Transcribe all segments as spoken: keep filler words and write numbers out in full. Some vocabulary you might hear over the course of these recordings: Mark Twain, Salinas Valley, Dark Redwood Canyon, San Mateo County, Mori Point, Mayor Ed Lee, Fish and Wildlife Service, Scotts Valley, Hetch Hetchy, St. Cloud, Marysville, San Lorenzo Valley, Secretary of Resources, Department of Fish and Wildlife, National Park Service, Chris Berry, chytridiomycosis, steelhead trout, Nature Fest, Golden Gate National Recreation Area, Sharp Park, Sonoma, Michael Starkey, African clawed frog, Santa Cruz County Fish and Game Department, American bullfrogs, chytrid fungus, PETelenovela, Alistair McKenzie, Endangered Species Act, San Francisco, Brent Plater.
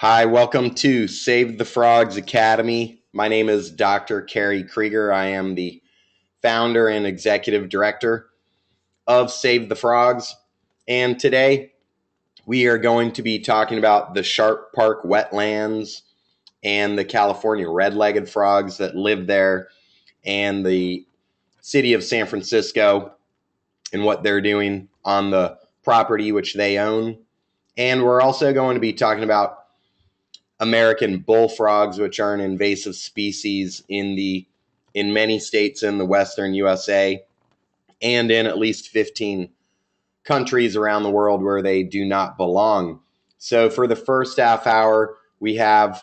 Hi, welcome to Save the Frogs Academy. My name is Doctor Kerry Krieger. I am the founder and executive director of Save the Frogs. And today we are going to be talking about the Sharp Park wetlands and the California red-legged frogs that live there and the city of San Francisco and what they're doing on the property which they own. And we're also going to be talking about American bullfrogs, which are an invasive species in the in many states in the western U S A and in at least fifteen countries around the world where they do not belong. So for the first half hour, we have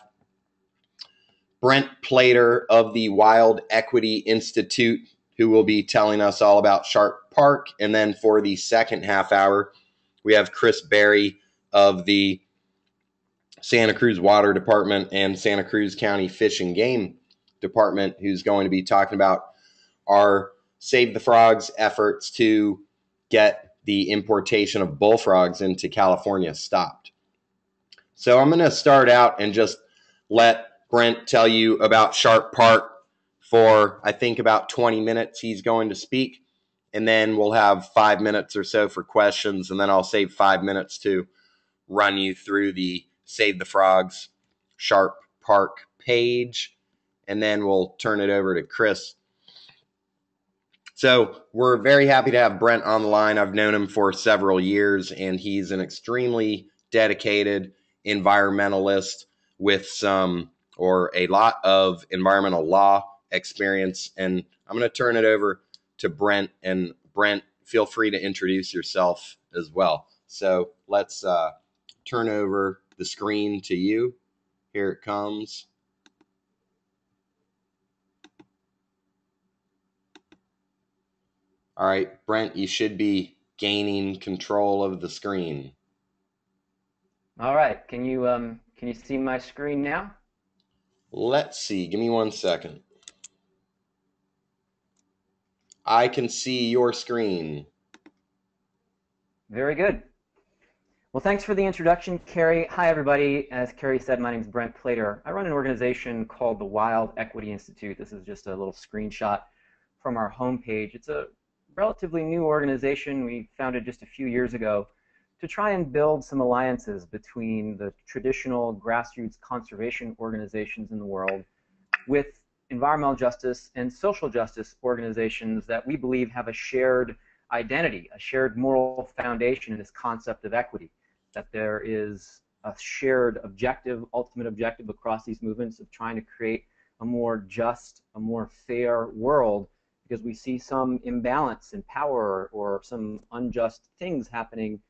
Brent Plater of the Wild Equity Institute, who will be telling us all about Sharp Park. And then for the second half hour, we have Chris Berry of the Santa Cruz Water Department and Santa Cruz County Fish and Game Department, who's going to be talking about our Save the Frogs efforts to get the importation of bullfrogs into California stopped. So I'm going to start out and just let Brent tell you about Sharp Park for, I think, about twenty minutes he's going to speak, and then we'll have five minutes or so for questions, and then I'll save five minutes to run you through the Save the Frogs Sharp Park page, and then we'll turn it over to Chris. So we're very happy to have Brent on the line. I've known him for several years, and he's an extremely dedicated environmentalist with some or a lot of environmental law experience. And I'm going to turn it over to Brent. And Brent, feel free to introduce yourself as well. So let's uh, turn over the screen to you. Here it comes. All right, Brent, you should be gaining control of the screen. All right, can you um can you see my screen now? Let's see, give me one second. I can see your screen. Very good. Well, thanks for the introduction, Kerry. Hi, everybody. As Kerry said, my name is Brent Plater. I run an organization called the Wild Equity Institute. This is just a little screenshot from our homepage. It's a relatively new organization we founded just a few years ago to try and build some alliances between the traditional grassroots conservation organizations in the world with environmental justice and social justice organizations that we believe have a shared identity, a shared moral foundation in this concept of equity, that there is a shared objective, ultimate objective across these movements of trying to create a more just, a more fair world, because we see some imbalance in power or some unjust things happening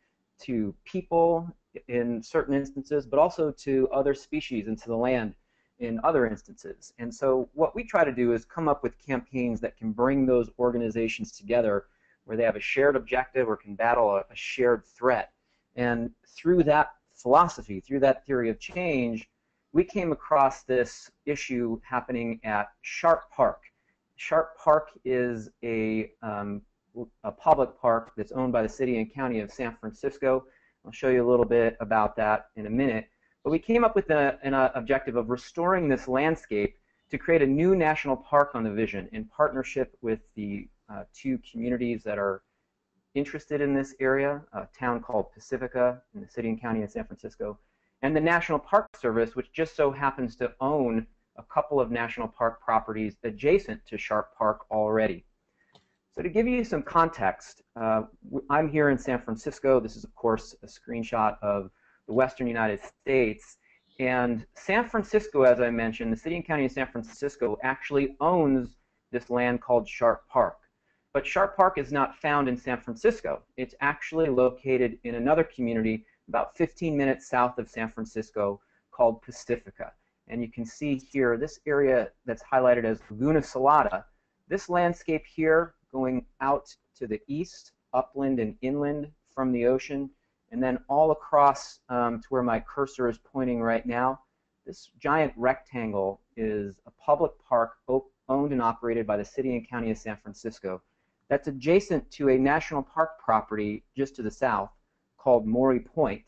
to people in certain instances, but also to other species and to the land in other instances. And so what we try to do is come up with campaigns that can bring those organizations together where they have a shared objective or can battle a, a shared threat. And through that philosophy, through that theory of change, we came across this issue happening at Sharp Park. Sharp Park is a, um, a public park that's owned by the city and county of San Francisco. I'll show you a little bit about that in a minute. But we came up with a, an uh, objective of restoring this landscape to create a new national park on the vision in partnership with the Uh, two communities that are interested in this area, a town called Pacifica in the city and county of San Francisco, and the National Park Service, which just so happens to own a couple of national park properties adjacent to Sharp Park already. So to give you some context, uh, I'm here in San Francisco. This is, of course, a screenshot of the western United States. And San Francisco, as I mentioned, the city and county of San Francisco actually owns this land called Sharp Park. But Sharp Park is not found in San Francisco. It's actually located in another community about fifteen minutes south of San Francisco called Pacifica. And you can see here this area that's highlighted as Laguna Salada. This landscape here going out to the east, upland and inland from the ocean, and then all across um, to where my cursor is pointing right now, this giant rectangle is a public park owned and operated by the city and county of San Francisco. That's adjacent to a national park property just to the south called Mori Point.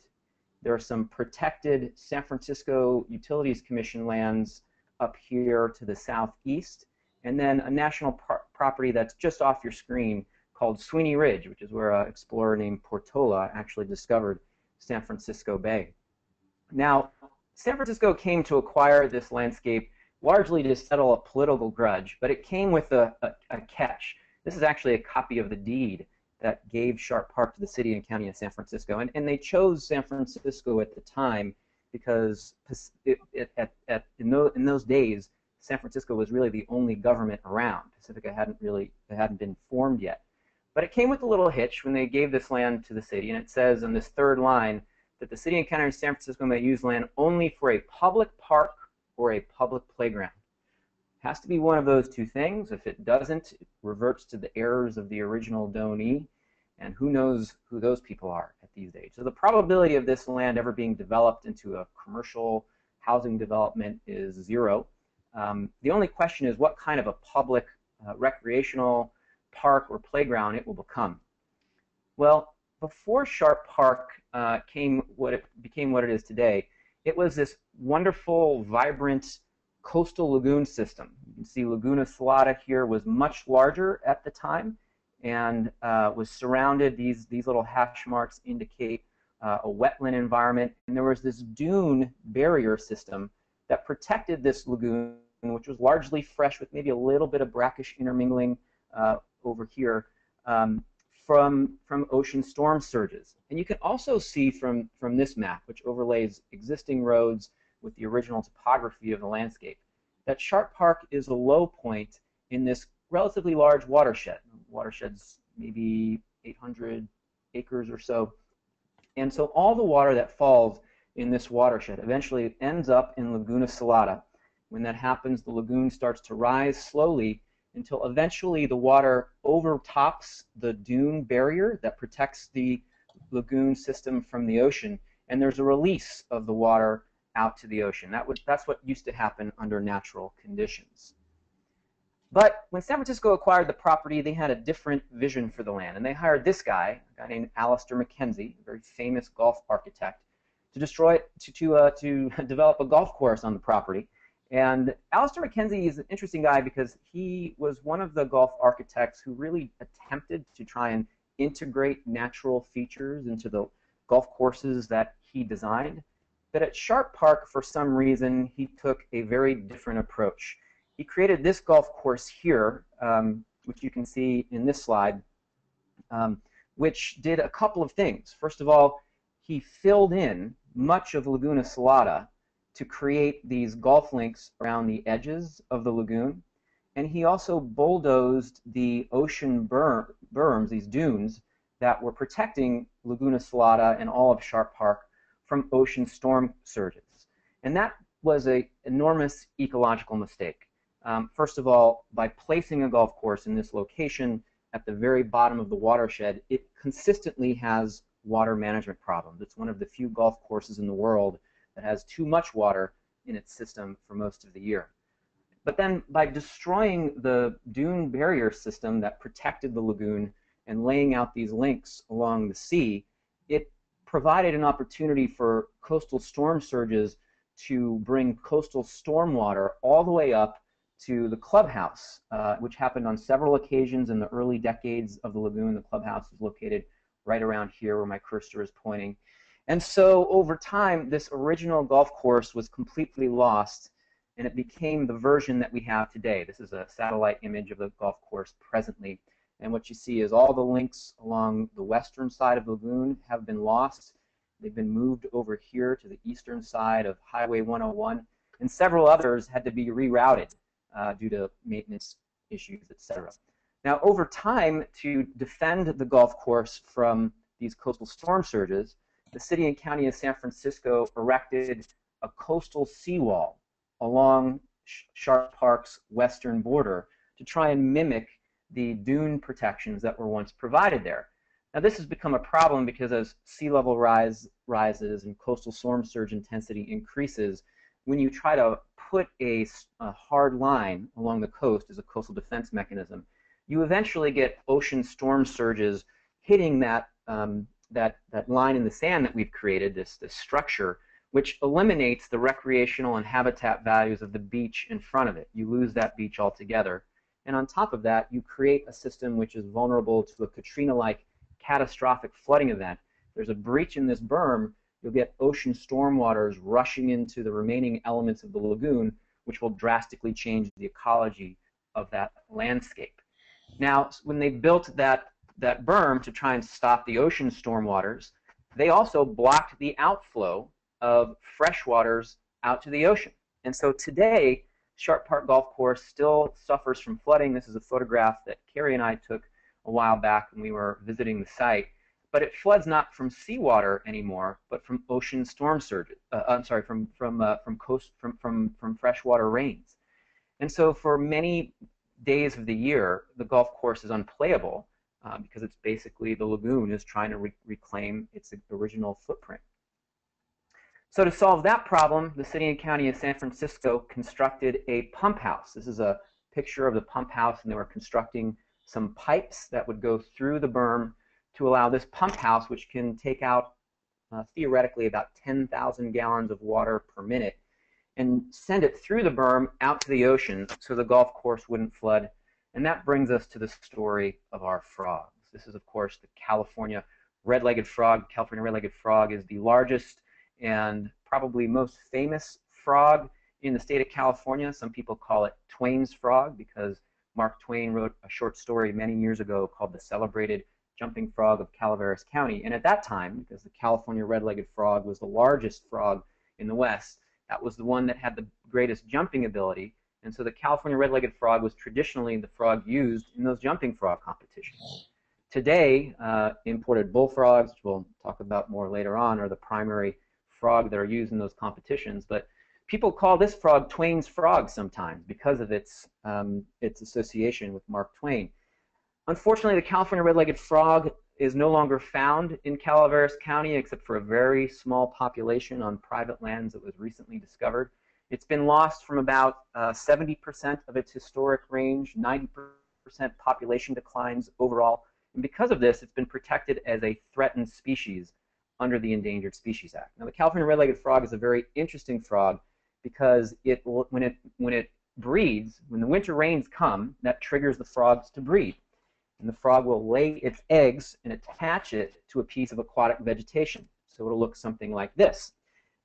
There are some protected San Francisco Utilities Commission lands up here to the southeast, and then a national par property that's just off your screen called Sweeney Ridge, which is where an explorer named Portola actually discovered San Francisco Bay. Now, San Francisco came to acquire this landscape largely to settle a political grudge, but it came with a, a, a catch. This is actually a copy of the deed that gave Sharp Park to the city and county of San Francisco. And, and they chose San Francisco at the time because it, it, at, at, in, those, in those days, San Francisco was really the only government around. Pacifica hadn't really, it hadn't been formed yet. But it came with a little hitch when they gave this land to the city, and it says on this third line that the city and county of San Francisco may use land only for a public park or a public playground. Has to be one of those two things. If it doesn't, it reverts to the errors of the original donee, and who knows who those people are at these days. So the probability of this land ever being developed into a commercial housing development is zero. Um, the only question is what kind of a public uh, recreational park or playground it will become. Well, before Sharp Park uh, came what it became what it is today, it was this wonderful, vibrant coastal lagoon system. You can see Laguna Salada here was much larger at the time and uh, was surrounded, these, these little hash marks indicate uh, a wetland environment, and there was this dune barrier system that protected this lagoon, which was largely fresh with maybe a little bit of brackish intermingling uh, over here um, from, from ocean storm surges. And you can also see from, from this map, which overlays existing roads with the original topography of the landscape, that Sharp Park is a low point in this relatively large watershed. Watershed's maybe eight hundred acres or so. And so all the water that falls in this watershed eventually ends up in Laguna Salada. When that happens, the lagoon starts to rise slowly until eventually the water overtops the dune barrier that protects the lagoon system from the ocean, and there's a release of the water out to the ocean. That was, that's what used to happen under natural conditions. But when San Francisco acquired the property, they had a different vision for the land, and they hired this guy, a guy named Alistair McKenzie, a very famous golf architect, to destroy, to, to, uh, to develop a golf course on the property. And Alistair McKenzie is an interesting guy because he was one of the golf architects who really attempted to try and integrate natural features into the golf courses that he designed. But at Sharp Park, for some reason, he took a very different approach. He created this golf course here, um, which you can see in this slide, um, which did a couple of things. First of all, he filled in much of Laguna Salada to create these golf links around the edges of the lagoon, and he also bulldozed the ocean berm, berms, these dunes, that were protecting Laguna Salada and all of Sharp Park from ocean storm surges. And that was an enormous ecological mistake. Um, first of all, by placing a golf course in this location at the very bottom of the watershed, it consistently has water management problems. It's one of the few golf courses in the world that has too much water in its system for most of the year. But then by destroying the dune barrier system that protected the lagoon and laying out these links along the sea, it provided an opportunity for coastal storm surges to bring coastal stormwater all the way up to the clubhouse, uh, which happened on several occasions in the early decades of the lagoon. The clubhouse is located right around here where my cursor is pointing. And so over time, this original golf course was completely lost, and it became the version that we have today. This is a satellite image of the golf course presently. And what you see is all the links along the western side of the lagoon have been lost. They've been moved over here to the eastern side of Highway one oh one, and several others had to be rerouted uh, due to maintenance issues, et cetera. Now, over time, to defend the golf course from these coastal storm surges, the city and county of San Francisco erected a coastal seawall along Sharp Park's western border to try and mimic the dune protections that were once provided there. Now, this has become a problem because as sea level rise rises and coastal storm surge intensity increases, when you try to put a, a hard line along the coast as a coastal defense mechanism, you eventually get ocean storm surges hitting that um, that, that line in the sand that we've created, this, this structure, which eliminates the recreational and habitat values of the beach in front of it. You lose that beach altogether. And on top of that, you create a system which is vulnerable to a Katrina-like catastrophic flooding event. There's a breach in this berm, you'll get ocean stormwaters rushing into the remaining elements of the lagoon, which will drastically change the ecology of that landscape. Now, when they built that, that berm to try and stop the ocean stormwaters, they also blocked the outflow of fresh waters out to the ocean. And so today, Sharp Park Golf Course still suffers from flooding. This is a photograph that Kerry and I took a while back when we were visiting the site. But it floods not from seawater anymore, but from ocean storm surges. Uh, I'm sorry, from from uh, from coast from from from freshwater rains. And so, for many days of the year, the golf course is unplayable uh, because it's basically the lagoon is trying to re reclaim its original footprint. So, to solve that problem, the City and County of San Francisco constructed a pump house. This is a picture of the pump house, and they were constructing some pipes that would go through the berm to allow this pump house, which can take out uh, theoretically about ten thousand gallons of water per minute, and send it through the berm out to the ocean so the golf course wouldn't flood. And that brings us to the story of our frogs. This is, of course, the California red-legged frog. California red-legged frog is the largest and probably most famous frog in the state of California. Some people call it Twain's frog because Mark Twain wrote a short story many years ago called The Celebrated Jumping Frog of Calaveras County. And at that time, because the California red-legged frog was the largest frog in the West, that was the one that had the greatest jumping ability. And so the California red-legged frog was traditionally the frog used in those jumping frog competitions. Today, uh, imported bullfrogs, which we'll talk about more later on, are the primary frog that are used in those competitions. But people call this frog Twain's frog sometimes because of its, um, its association with Mark Twain. Unfortunately, the California red-legged frog is no longer found in Calaveras County except for a very small population on private lands that was recently discovered. It's been lost from about seventy percent uh, of its historic range, ninety percent population declines overall. And because of this, it's been protected as a threatened species under the Endangered Species Act. Now, the California red-legged frog is a very interesting frog because it, when, it, when it breeds, when the winter rains come, that triggers the frogs to breed. And the frog will lay its eggs and attach it to a piece of aquatic vegetation. So it'll look something like this.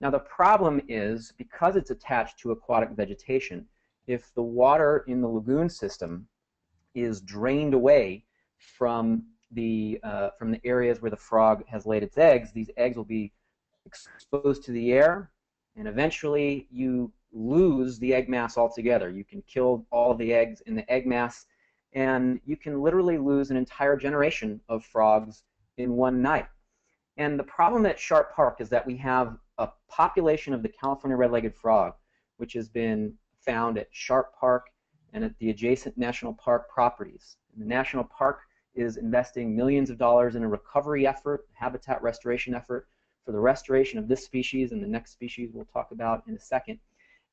Now the problem is, because it's attached to aquatic vegetation, if the water in the lagoon system is drained away from the, uh, from the areas where the frog has laid its eggs, these eggs will be exposed to the air, and eventually you lose the egg mass altogether. You can kill all the eggs in the egg mass, and you can literally lose an entire generation of frogs in one night. And the problem at Sharp Park is that we have a population of the California red-legged frog, which has been found at Sharp Park and at the adjacent national park properties. And the national park is investing millions of dollars in a recovery effort, habitat restoration effort, for the restoration of this species and the next species we'll talk about in a second.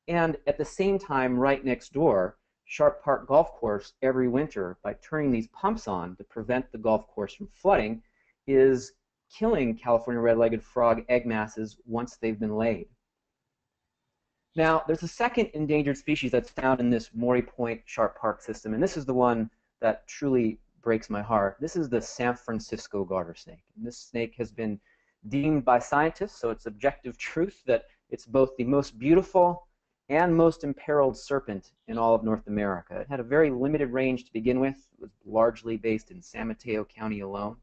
And at the same time, right next door, Sharp Park Golf Course every winter, by turning these pumps on to prevent the golf course from flooding, is killing California red-legged frog egg masses once they've been laid. Now, there's a second endangered species that's found in this Mori Point Sharp Park system, and this is the one that truly breaks my heart. This is the San Francisco garter snake. And this snake has been deemed by scientists, so it's objective truth, that it's both the most beautiful and most imperiled serpent in all of North America. It had a very limited range to begin with. It was largely based in San Mateo County alone.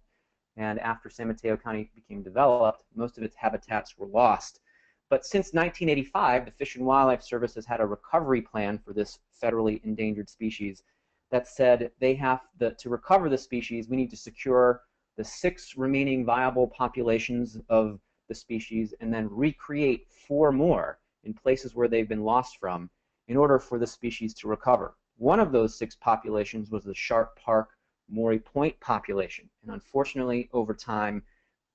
And after San Mateo County became developed, most of its habitats were lost. But since nineteen eighty-five, the Fish and Wildlife Service has had a recovery plan for this federally endangered species that said they have the, to recover the species, we need to secure the six remaining viable populations of the species and then recreate four more in places where they've been lost from in order for the species to recover. One of those six populations was the Sharp Park Mori Point population. And unfortunately, over time,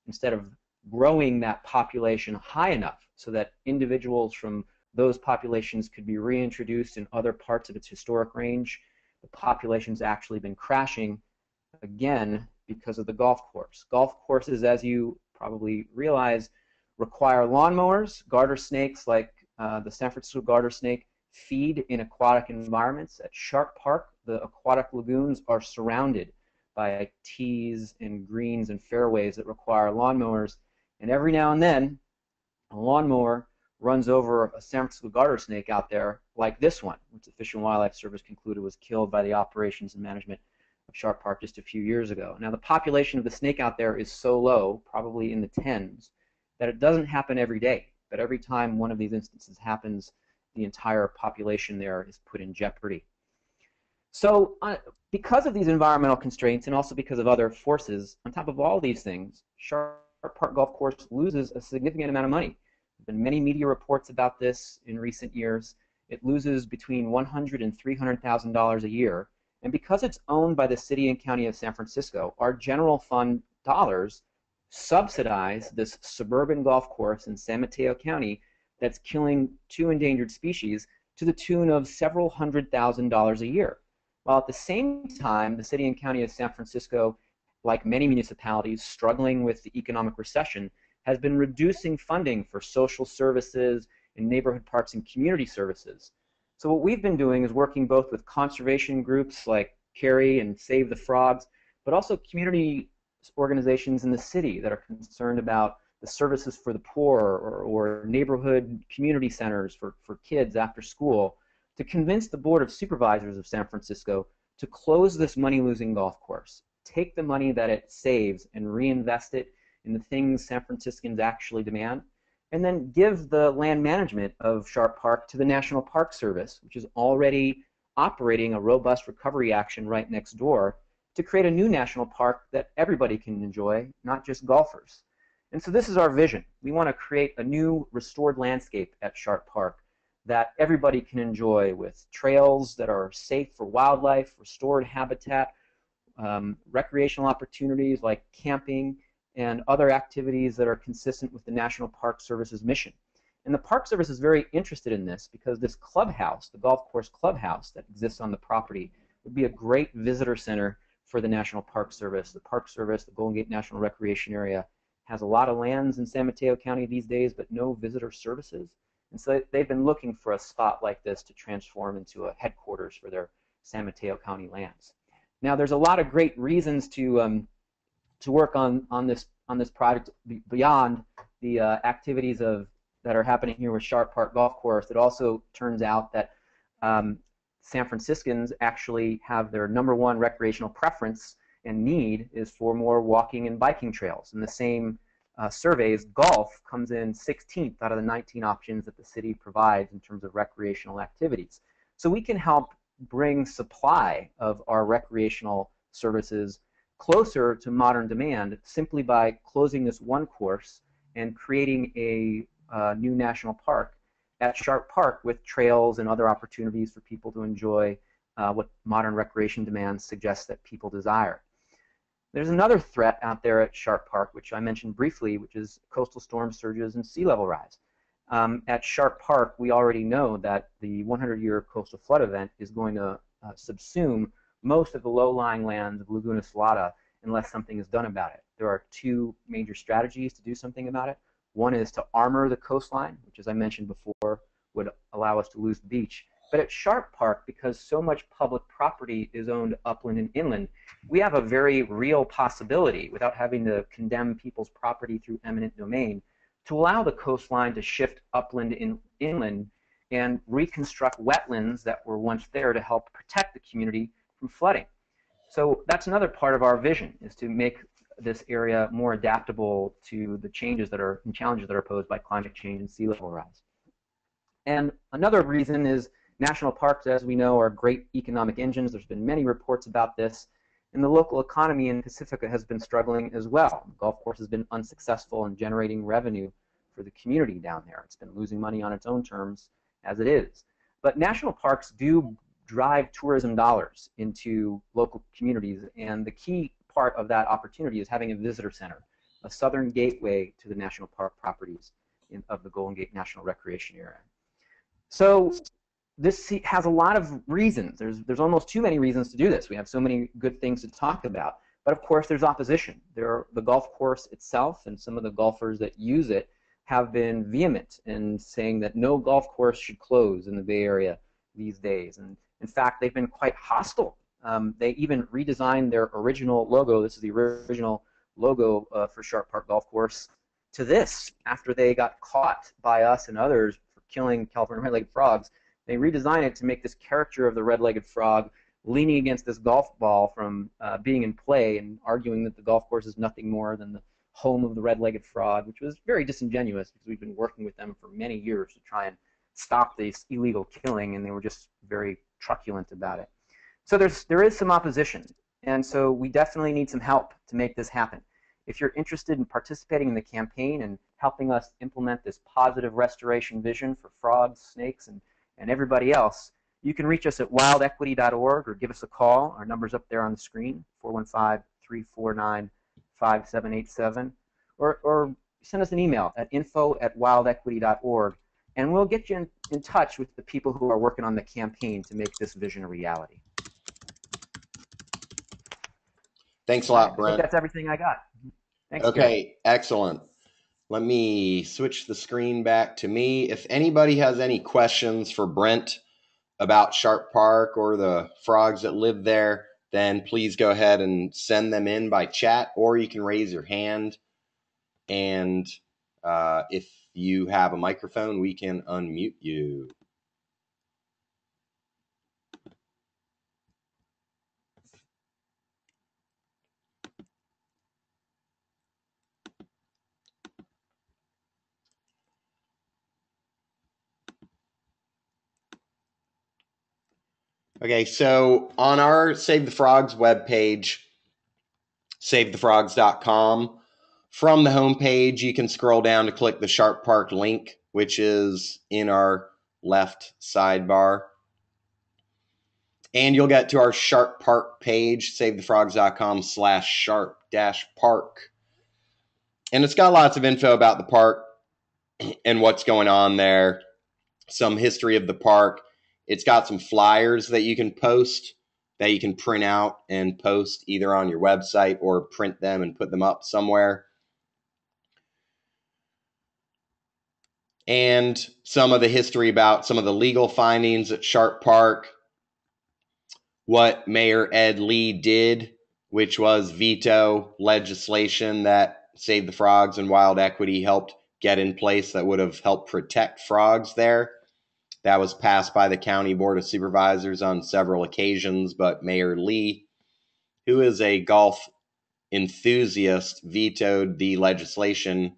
instead of growing that population high enough so that individuals from those populations could be reintroduced in other parts of its historic range, the population's actually been crashing again because of the golf course. Golf courses, as you probably realize, require lawnmowers. Garter snakes, like uh, the San Francisco garter snake, feed in aquatic environments. At Sharp Park, the aquatic lagoons are surrounded by tees and greens and fairways that require lawnmowers. And every now and then, a lawnmower runs over a San Francisco garter snake out there, like this one, which the Fish and Wildlife Service concluded was killed by the operations and management of Sharp Park just a few years ago. Now, the population of the snake out there is so low, probably in the tens, that it doesn't happen every day. But every time one of these instances happens, the entire population there is put in jeopardy. So uh, because of these environmental constraints and also because of other forces, on top of all these things, Sharp Park Golf Course loses a significant amount of money. There have been many media reports about this in recent years. It loses between one hundred thousand dollars and three hundred thousand dollars a year. And because it's owned by the City and County of San Francisco, our general fund dollars subsidize this suburban golf course in San Mateo County that's killing two endangered species to the tune of several hundred thousand dollars a year. While at the same time, the City and County of San Francisco, like many municipalities struggling with the economic recession, has been reducing funding for social services and neighborhood parks and community services. So what we've been doing is working both with conservation groups like Kerry and Save the Frogs, but also community organizations in the city that are concerned about the services for the poor or, or neighborhood community centers for, for kids after school, to convince the Board of Supervisors of San Francisco to close this money-losing golf course, take the money that it saves and reinvest it in the things San Franciscans actually demand, and then give the land management of Sharp Park to the National Park Service, which is already operating a robust recovery action right next door, to create a new national park that everybody can enjoy, not just golfers. And so this is our vision. We want to create a new restored landscape at Sharp Park that everybody can enjoy, with trails that are safe for wildlife, restored habitat, um, recreational opportunities like camping, and other activities that are consistent with the National Park Service's mission. And the Park Service is very interested in this because this clubhouse, the golf course clubhouse that exists on the property, would be a great visitor center for the National Park Service. The Park Service, the Golden Gate National Recreation Area, has a lot of lands in San Mateo County these days, but no visitor services. And so they've been looking for a spot like this to transform into a headquarters for their San Mateo County lands. Now, there's a lot of great reasons to um, to work on on this on this project beyond the uh, activities of that are happening here with Sharp Park Golf Course. It also turns out that um, San Franciscans actually have their number one recreational preference and need is for more walking and biking trails. And the same uh, surveys, golf comes in sixteenth out of the nineteen options that the city provides in terms of recreational activities. So we can help bring supply of our recreational services closer to modern demand simply by closing this one course and creating a uh, new national park at Sharp Park with trails and other opportunities for people to enjoy uh, what modern recreation demands suggest that people desire. There's another threat out there at Sharp Park, which I mentioned briefly, which is coastal storm surges and sea level rise. Um, at Sharp Park, we already know that the hundred-year coastal flood event is going to uh, subsume most of the low-lying lands of Laguna Salada unless something is done about it. There are two major strategies to do something about it. One is to armor the coastline, which, as I mentioned before, would allow us to lose the beach. But at Sharp Park, because so much public property is owned upland and inland, we have a very real possibility, without having to condemn people's property through eminent domain, to allow the coastline to shift upland and inland and reconstruct wetlands that were once there to help protect the community from flooding. So that's another part of our vision, is to make this area more adaptable to the changes that are and challenges that are posed by climate change and sea level rise. And another reason is national parks, as we know, are great economic engines. There's been many reports about this, and the local economy in Pacifica has been struggling as well. The golf course has been unsuccessful in generating revenue for the community down there. It's been losing money on its own terms as it is. But national parks do drive tourism dollars into local communities, and the key part of that opportunity is having a visitor center, a southern gateway to the national park properties in, of the Golden Gate National Recreation Area. So this has a lot of reasons. There's, there's almost too many reasons to do this. We have so many good things to talk about. But of course there's opposition. There are, the golf course itself and some of the golfers that use it have been vehement in saying that no golf course should close in the Bay Area these days. And in fact, they've been quite hostile. Um, they even redesigned their original logo. This is the original logo uh, for Sharp Park Golf Course to this. After they got caught by us and others for killing California red-legged frogs, they redesigned it to make this character of the red-legged frog leaning against this golf ball from uh, being in play and arguing that the golf course is nothing more than the home of the red-legged frog, which was very disingenuous because we've been working with them for many years to try and stop this illegal killing, and they were just very truculent about it. So there's, there is some opposition, and so we definitely need some help to make this happen. If you're interested in participating in the campaign and helping us implement this positive restoration vision for frogs, snakes, and, and everybody else, you can reach us at wild equity dot org or give us a call. Our number's up there on the screen, four one five, three four nine, five seven eight seven, or, or send us an email at info at wild equity dot org, and we'll get you in, in touch with the people who are working on the campaign to make this vision a reality. Thanks a lot, Brent. I think that's everything I got. Thanks, okay, Gary. Excellent. Let me switch the screen back to me. If anybody has any questions for Brent about Sharp Park or the frogs that live there, then please go ahead and send them in by chat, or you can raise your hand. And uh, if you have a microphone, we can unmute you. Okay, so on our Save the Frogs webpage, save the frogs dot com, from the homepage, you can scroll down to click the Sharp Park link, which is in our left sidebar. And you'll get to our Sharp Park page, save the frogs dot com slash sharp dash park. And it's got lots of info about the park and what's going on there, some history of the park. It's got some flyers that you can post, that you can print out and post either on your website or print them and put them up somewhere. And some of the history about some of the legal findings at Sharp Park, what Mayor Ed Lee did, which was veto legislation that Save the Frogs and Wild Equity helped get in place that would have helped protect frogs there. That was passed by the County Board of Supervisors on several occasions, but Mayor Lee, who is a golf enthusiast, vetoed the legislation,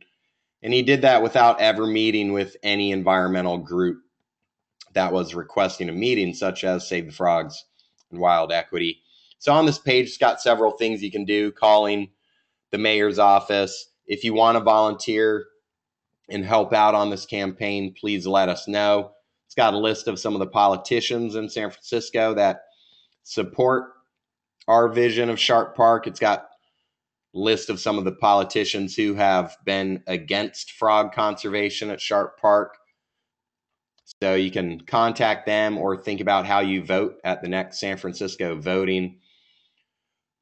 and he did that without ever meeting with any environmental group that was requesting a meeting, such as Save the Frogs and Wild Equity. So on this page, it's got several things you can do, calling the mayor's office. If you want to volunteer and help out on this campaign, please let us know. It's got a list of some of the politicians in San Francisco that support our vision of Sharp Park. It's got a list of some of the politicians who have been against frog conservation at Sharp Park. So you can contact them or think about how you vote at the next San Francisco voting.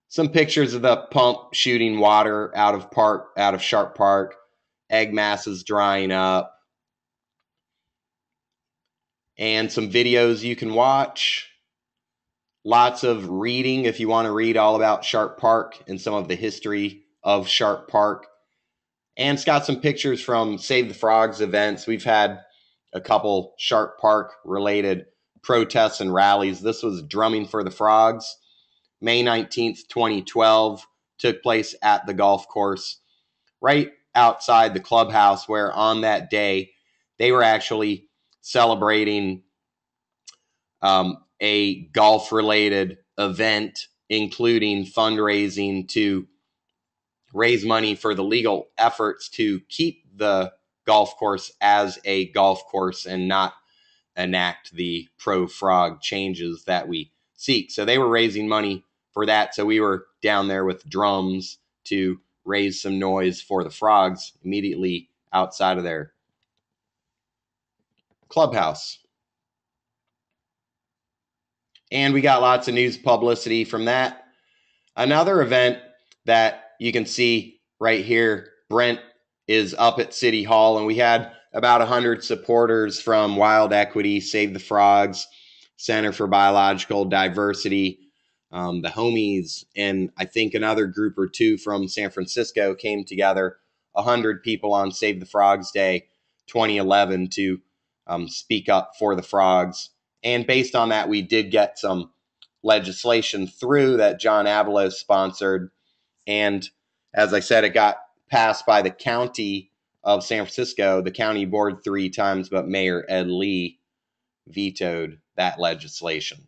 Some pictures of the pump shooting water out of park, out of Sharp Park, egg masses drying up, and some videos you can watch, lots of reading if you want to read all about Sharp Park and some of the history of Sharp Park. And it's got some pictures from Save the Frogs events. We've had a couple Sharp Park related protests and rallies. This was Drumming for the Frogs, May nineteenth, twenty twelve, took place at the golf course right outside the clubhouse, where on that day they were actually celebrating um, a golf-related event, including fundraising to raise money for the legal efforts to keep the golf course as a golf course and not enact the pro-frog changes that we seek. So they were raising money for that. So we were down there with drums to raise some noise for the frogs immediately outside of their clubhouse. And we got lots of news publicity from that. Another event that you can see right here. Brent is up at City Hall, and we had about one hundred supporters from Wild Equity, Save the Frogs, Center for Biological Diversity, um, the Homies, and I think another group or two from San Francisco came together, one hundred people on Save the Frogs Day twenty eleven to um, speak up for the frogs. And based on that, we did get some legislation through that John Avalos sponsored. And as I said, it got passed by the county of San Francisco, the county board three times, but Mayor Ed Lee vetoed that legislation.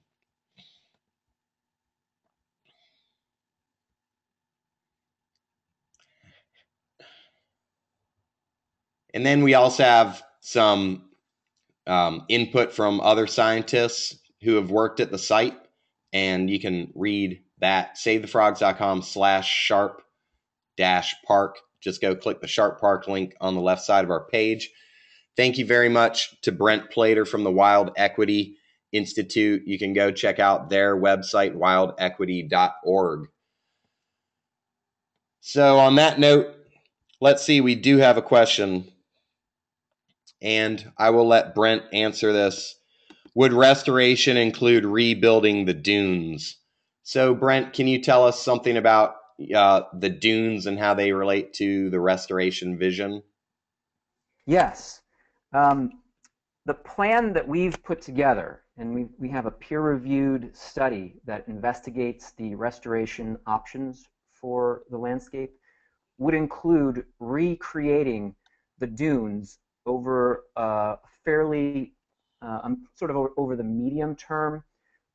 And then we also have some um, input from other scientists who have worked at the site, and you can read that save the frogs dot com slash sharp dash park. Just go click the Sharp Park link on the left side of our page. Thank you very much to Brent Plater from the Wild Equity Institute. You can go check out their website, wild equity dot org. So on that note, let's see, we do have a question, and I will let Brent answer this. Would restoration include rebuilding the dunes? So Brent, can you tell us something about Uh, the dunes and how they relate to the restoration vision? Yes. Um, the plan that we've put together, and we, we have a peer-reviewed study that investigates the restoration options for the landscape, would include recreating the dunes over a fairly, uh, sort of over the medium term,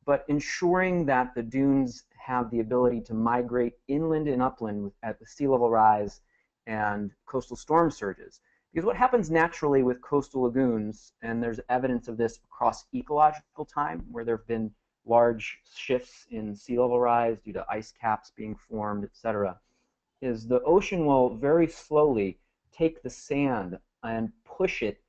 but ensuring that the dunes have the ability to migrate inland and upland at the sea level rise and coastal storm surges. Because what happens naturally with coastal lagoons, and there's evidence of this across ecological time, where there have been large shifts in sea level rise due to ice caps being formed, et cetera, is the ocean will very slowly take the sand and push it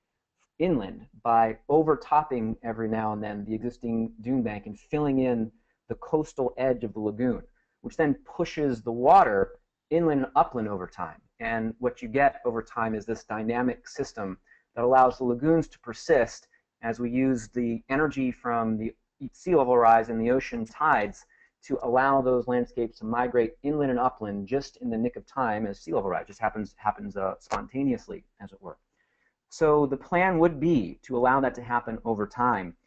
inland by overtopping every now and then the existing dune bank and filling in the coastal edge of the lagoon, which then pushes the water inland and upland over time. And what you get over time is this dynamic system that allows the lagoons to persist as we use the energy from the sea level rise and the ocean tides to allow those landscapes to migrate inland and upland just in the nick of time as sea level rise. It just happens, happens uh, spontaneously, as it were. So the plan would be to allow that to happen over time.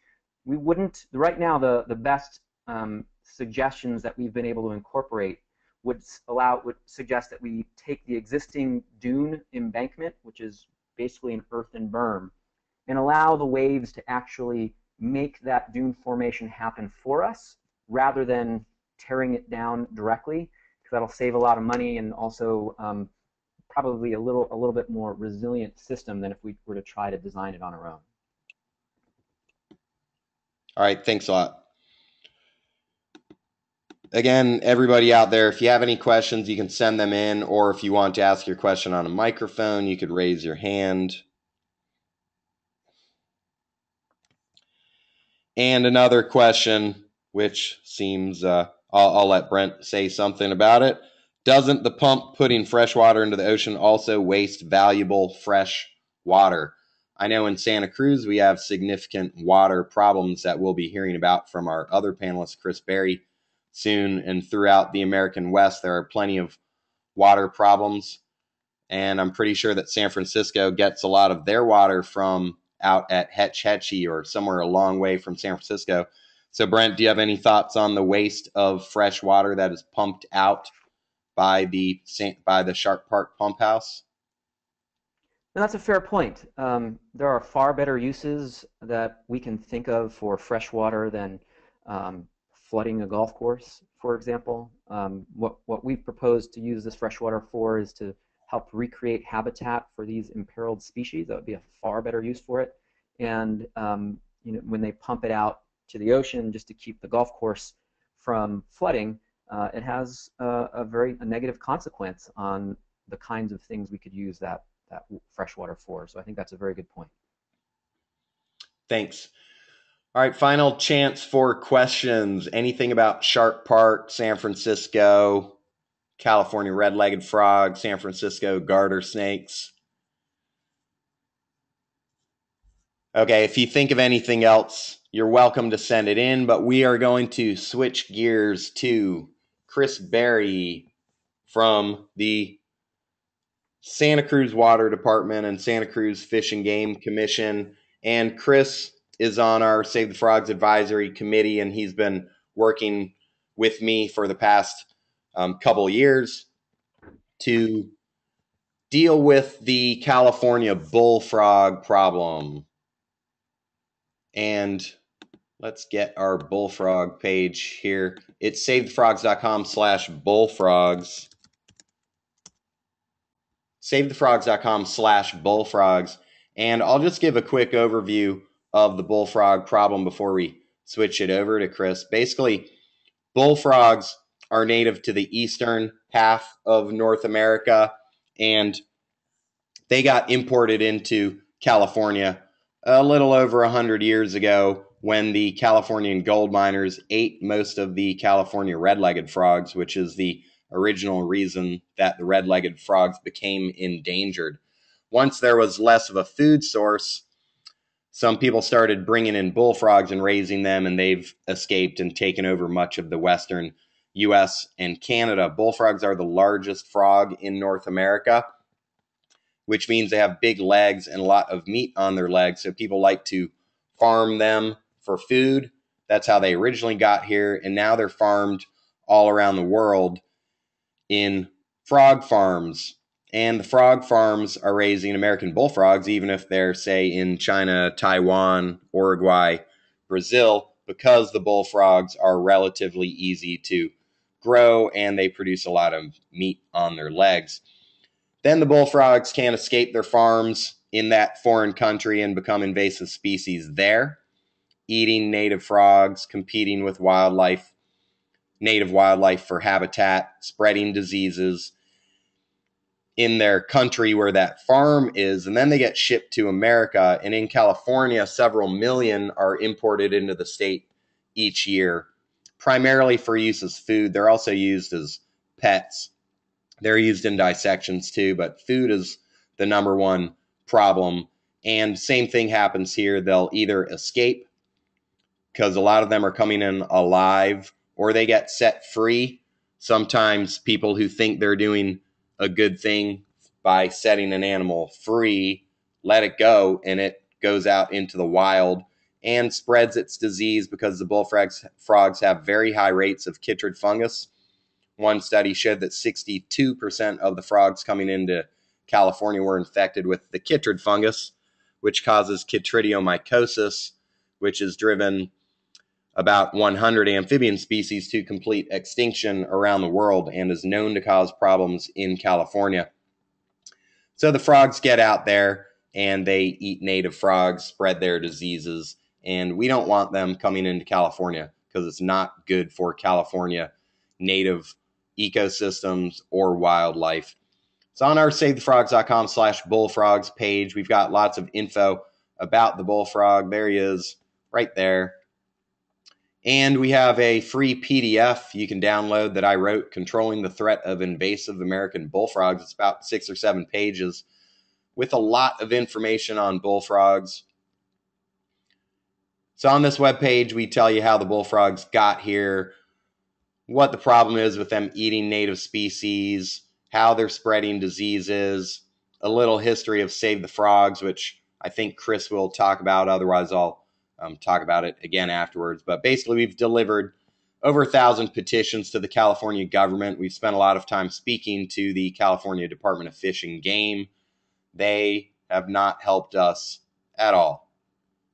We wouldn't, right now, the, the best Um, suggestions that we've been able to incorporate would allow would suggest that we take the existing dune embankment, which is basically an earthen berm, and allow the waves to actually make that dune formation happen for us rather than tearing it down directly, because that'll save a lot of money and also um, probably a little a little bit more resilient system than if we were to try to design it on our own. All right, thanks a lot. Again, everybody out there, if you have any questions, you can send them in, or if you want to ask your question on a microphone, you could raise your hand. And another question, which seems, uh, I'll, I'll let Brent say something about it. Doesn't the pump putting fresh water into the ocean also waste valuable fresh water? I know in Santa Cruz we have significant water problems that we'll be hearing about from our other panelist, Chris Berry, soon, and throughout the American West there are plenty of water problems, and I'm pretty sure that San Francisco gets a lot of their water from out at Hetch Hetchy or somewhere a long way from San Francisco. So Brent, do you have any thoughts on the waste of fresh water that is pumped out by the by the Sharp Park pump house? And that's a fair point. Um, there are far better uses that we can think of for fresh water than um, flooding a golf course, for example. Um, what, what we've proposed to use this freshwater for is to help recreate habitat for these imperiled species. That would be a far better use for it. And um, you know, when they pump it out to the ocean just to keep the golf course from flooding, uh, it has a, a very a negative consequence on the kinds of things we could use that, that freshwater for. So I think that's a very good point. Thanks. All right, final chance for questions. Anything about Sharp Park, San Francisco, California red-legged frog, San Francisco garter snakes. Okay, if you think of anything else, you're welcome to send it in, but we are going to switch gears to Chris Berry from the Santa Cruz Water Department and Santa Cruz Fish and Game Commission. And Chris is on our Save the Frogs Advisory Committee, and he's been working with me for the past um, couple years to deal with the California bullfrog problem. And let's get our bullfrog page here. It's save the frogs dot com slash bullfrogs. save the frogs dot com slash bullfrogs. And I'll just give a quick overview of the bullfrog problem before we switch it over to Chris. Basically, bullfrogs are native to the eastern half of North America, and they got imported into California a little over one hundred years ago when the Californian gold miners ate most of the California red-legged frogs, which is the original reason that the red-legged frogs became endangered. Once there was less of a food source, some people started bringing in bullfrogs and raising them, and they've escaped and taken over much of the western U S and Canada. Bullfrogs are the largest frog in North America, which means they have big legs and a lot of meat on their legs. So people like to farm them for food. That's how they originally got here. And now they're farmed all around the world in frog farms. And the frog farms are raising American bullfrogs, even if they're, say, in China, Taiwan, Uruguay, Brazil, because the bullfrogs are relatively easy to grow and they produce a lot of meat on their legs. Then the bullfrogs can't escape their farms in that foreign country and become invasive species there, eating native frogs, competing with wildlife, native wildlife for habitat, spreading diseases in their country where that farm is. And then they get shipped to America. And in California, several million are imported into the state each year, primarily for use as food. They're also used as pets. They're used in dissections too, but food is the number one problem. And same thing happens here. They'll either escape, because a lot of them are coming in alive, or they get set free. Sometimes people who think they're doing a good thing by setting an animal free let it go, and it goes out into the wild and spreads its disease, because the bullfrogs frogs have very high rates of chytrid fungus. One study showed that sixty-two percent of the frogs coming into California were infected with the chytrid fungus, which causes chytridiomycosis, which has driven about one hundred amphibian species to complete extinction around the world and is known to cause problems in California. So the frogs get out there and they eat native frogs, spread their diseases, and we don't want them coming into California because it's not good for California native ecosystems or wildlife. It's on our save the frogs dot com slash bullfrogs page. We've got lots of info about the bullfrog. There he is, right there. And we have a free P D F you can download that I wrote, Controlling the Threat of Invasive American Bullfrogs. It's about six or seven pages with a lot of information on bullfrogs. So on this webpage, we tell you how the bullfrogs got here, what the problem is with them eating native species, how they're spreading diseases, a little history of Save the Frogs, which I think Chris will talk about. Otherwise, I'll um, talk about it again afterwards. But basically, we've delivered over a thousand petitions to the California government. We've spent a lot of time speaking to the California Department of Fish and Game. They have not helped us at all.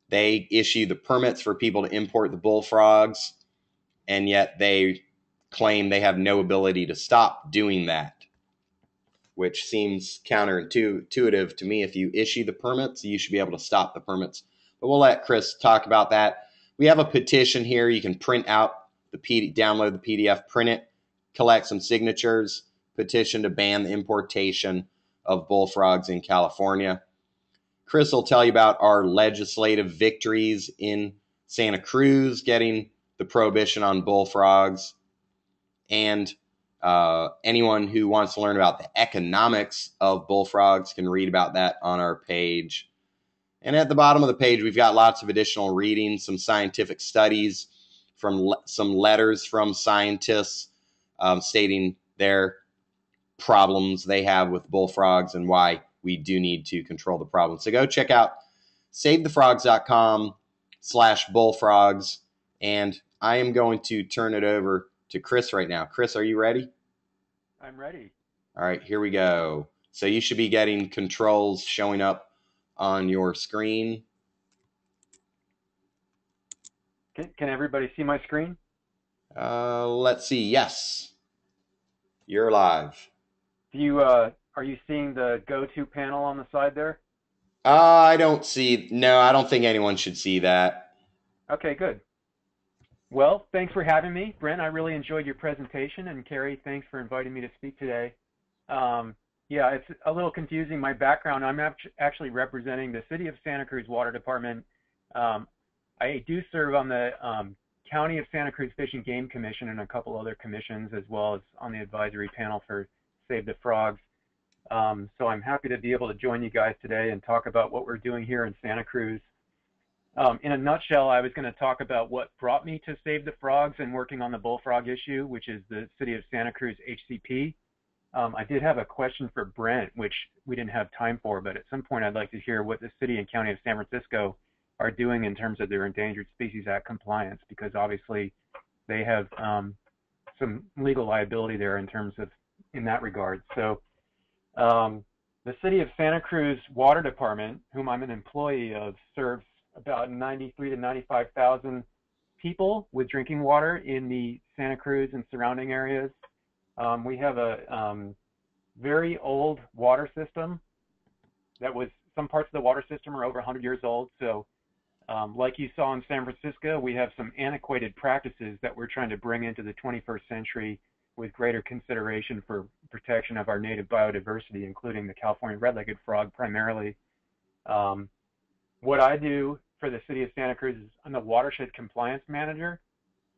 They issue the permits for people to import the bullfrogs, and yet they claim they have no ability to stop doing that, which seems counterintuitive to me. If you issue the permits, you should be able to stop the permits. But we'll let Chris talk about that. We have a petition here. You can print out the P D F, download the P D F, print it, collect some signatures, petition to ban the importation of bullfrogs in California. Chris will tell you about our legislative victories in Santa Cruz, getting the prohibition on bullfrogs. And Uh, anyone who wants to learn about the economics of bullfrogs can read about that on our page. And at the bottom of the page, we've got lots of additional reading, some scientific studies, from le- some letters from scientists um, stating their problems they have with bullfrogs and why we do need to control the problem. So go check out save the frogs dot com slash bullfrogs. And I am going to turn it over to Chris right now. Chris, are you ready? I'm ready. All right, here we go. So you should be getting controls showing up on your screen. Can, can everybody see my screen? Uh, let's see. Yes, you're live. Do you uh, are you seeing the go-to panel on the side there? Uh, I don't see. No, I don't think anyone should see that. Okay, good. Well, thanks for having me, Brent. I really enjoyed your presentation, and Kerry, thanks for inviting me to speak today. Um, Yeah, it's a little confusing. My background, I'm actually representing the City of Santa Cruz Water Department. Um, I do serve on the um, County of Santa Cruz Fish and Game Commission and a couple other commissions, as well as on the advisory panel for Save the Frogs. Um, so I'm happy to be able to join you guys today and talk about what we're doing here in Santa Cruz. Um, in a nutshell, I was going to talk about what brought me to Save the Frogs and working on the bullfrog issue, which is the City of Santa Cruz H C P. Um, I did have a question for Brent, which we didn't have time for, but at some point I'd like to hear what the City and County of San Francisco are doing in terms of their Endangered Species Act compliance, because obviously they have um, some legal liability there in terms of, in that regard. So um, the City of Santa Cruz Water Department, whom I'm an employee of, serves about ninety-three to ninety-five thousand people with drinking water in the Santa Cruz and surrounding areas. Um, we have a um, very old water system that was, some parts of the water system are over one hundred years old. So um, like you saw in San Francisco, we have some antiquated practices that we're trying to bring into the twenty-first century with greater consideration for protection of our native biodiversity, including the California red-legged frog primarily. Um, what I do for the City of Santa Cruz is I'm the watershed compliance manager.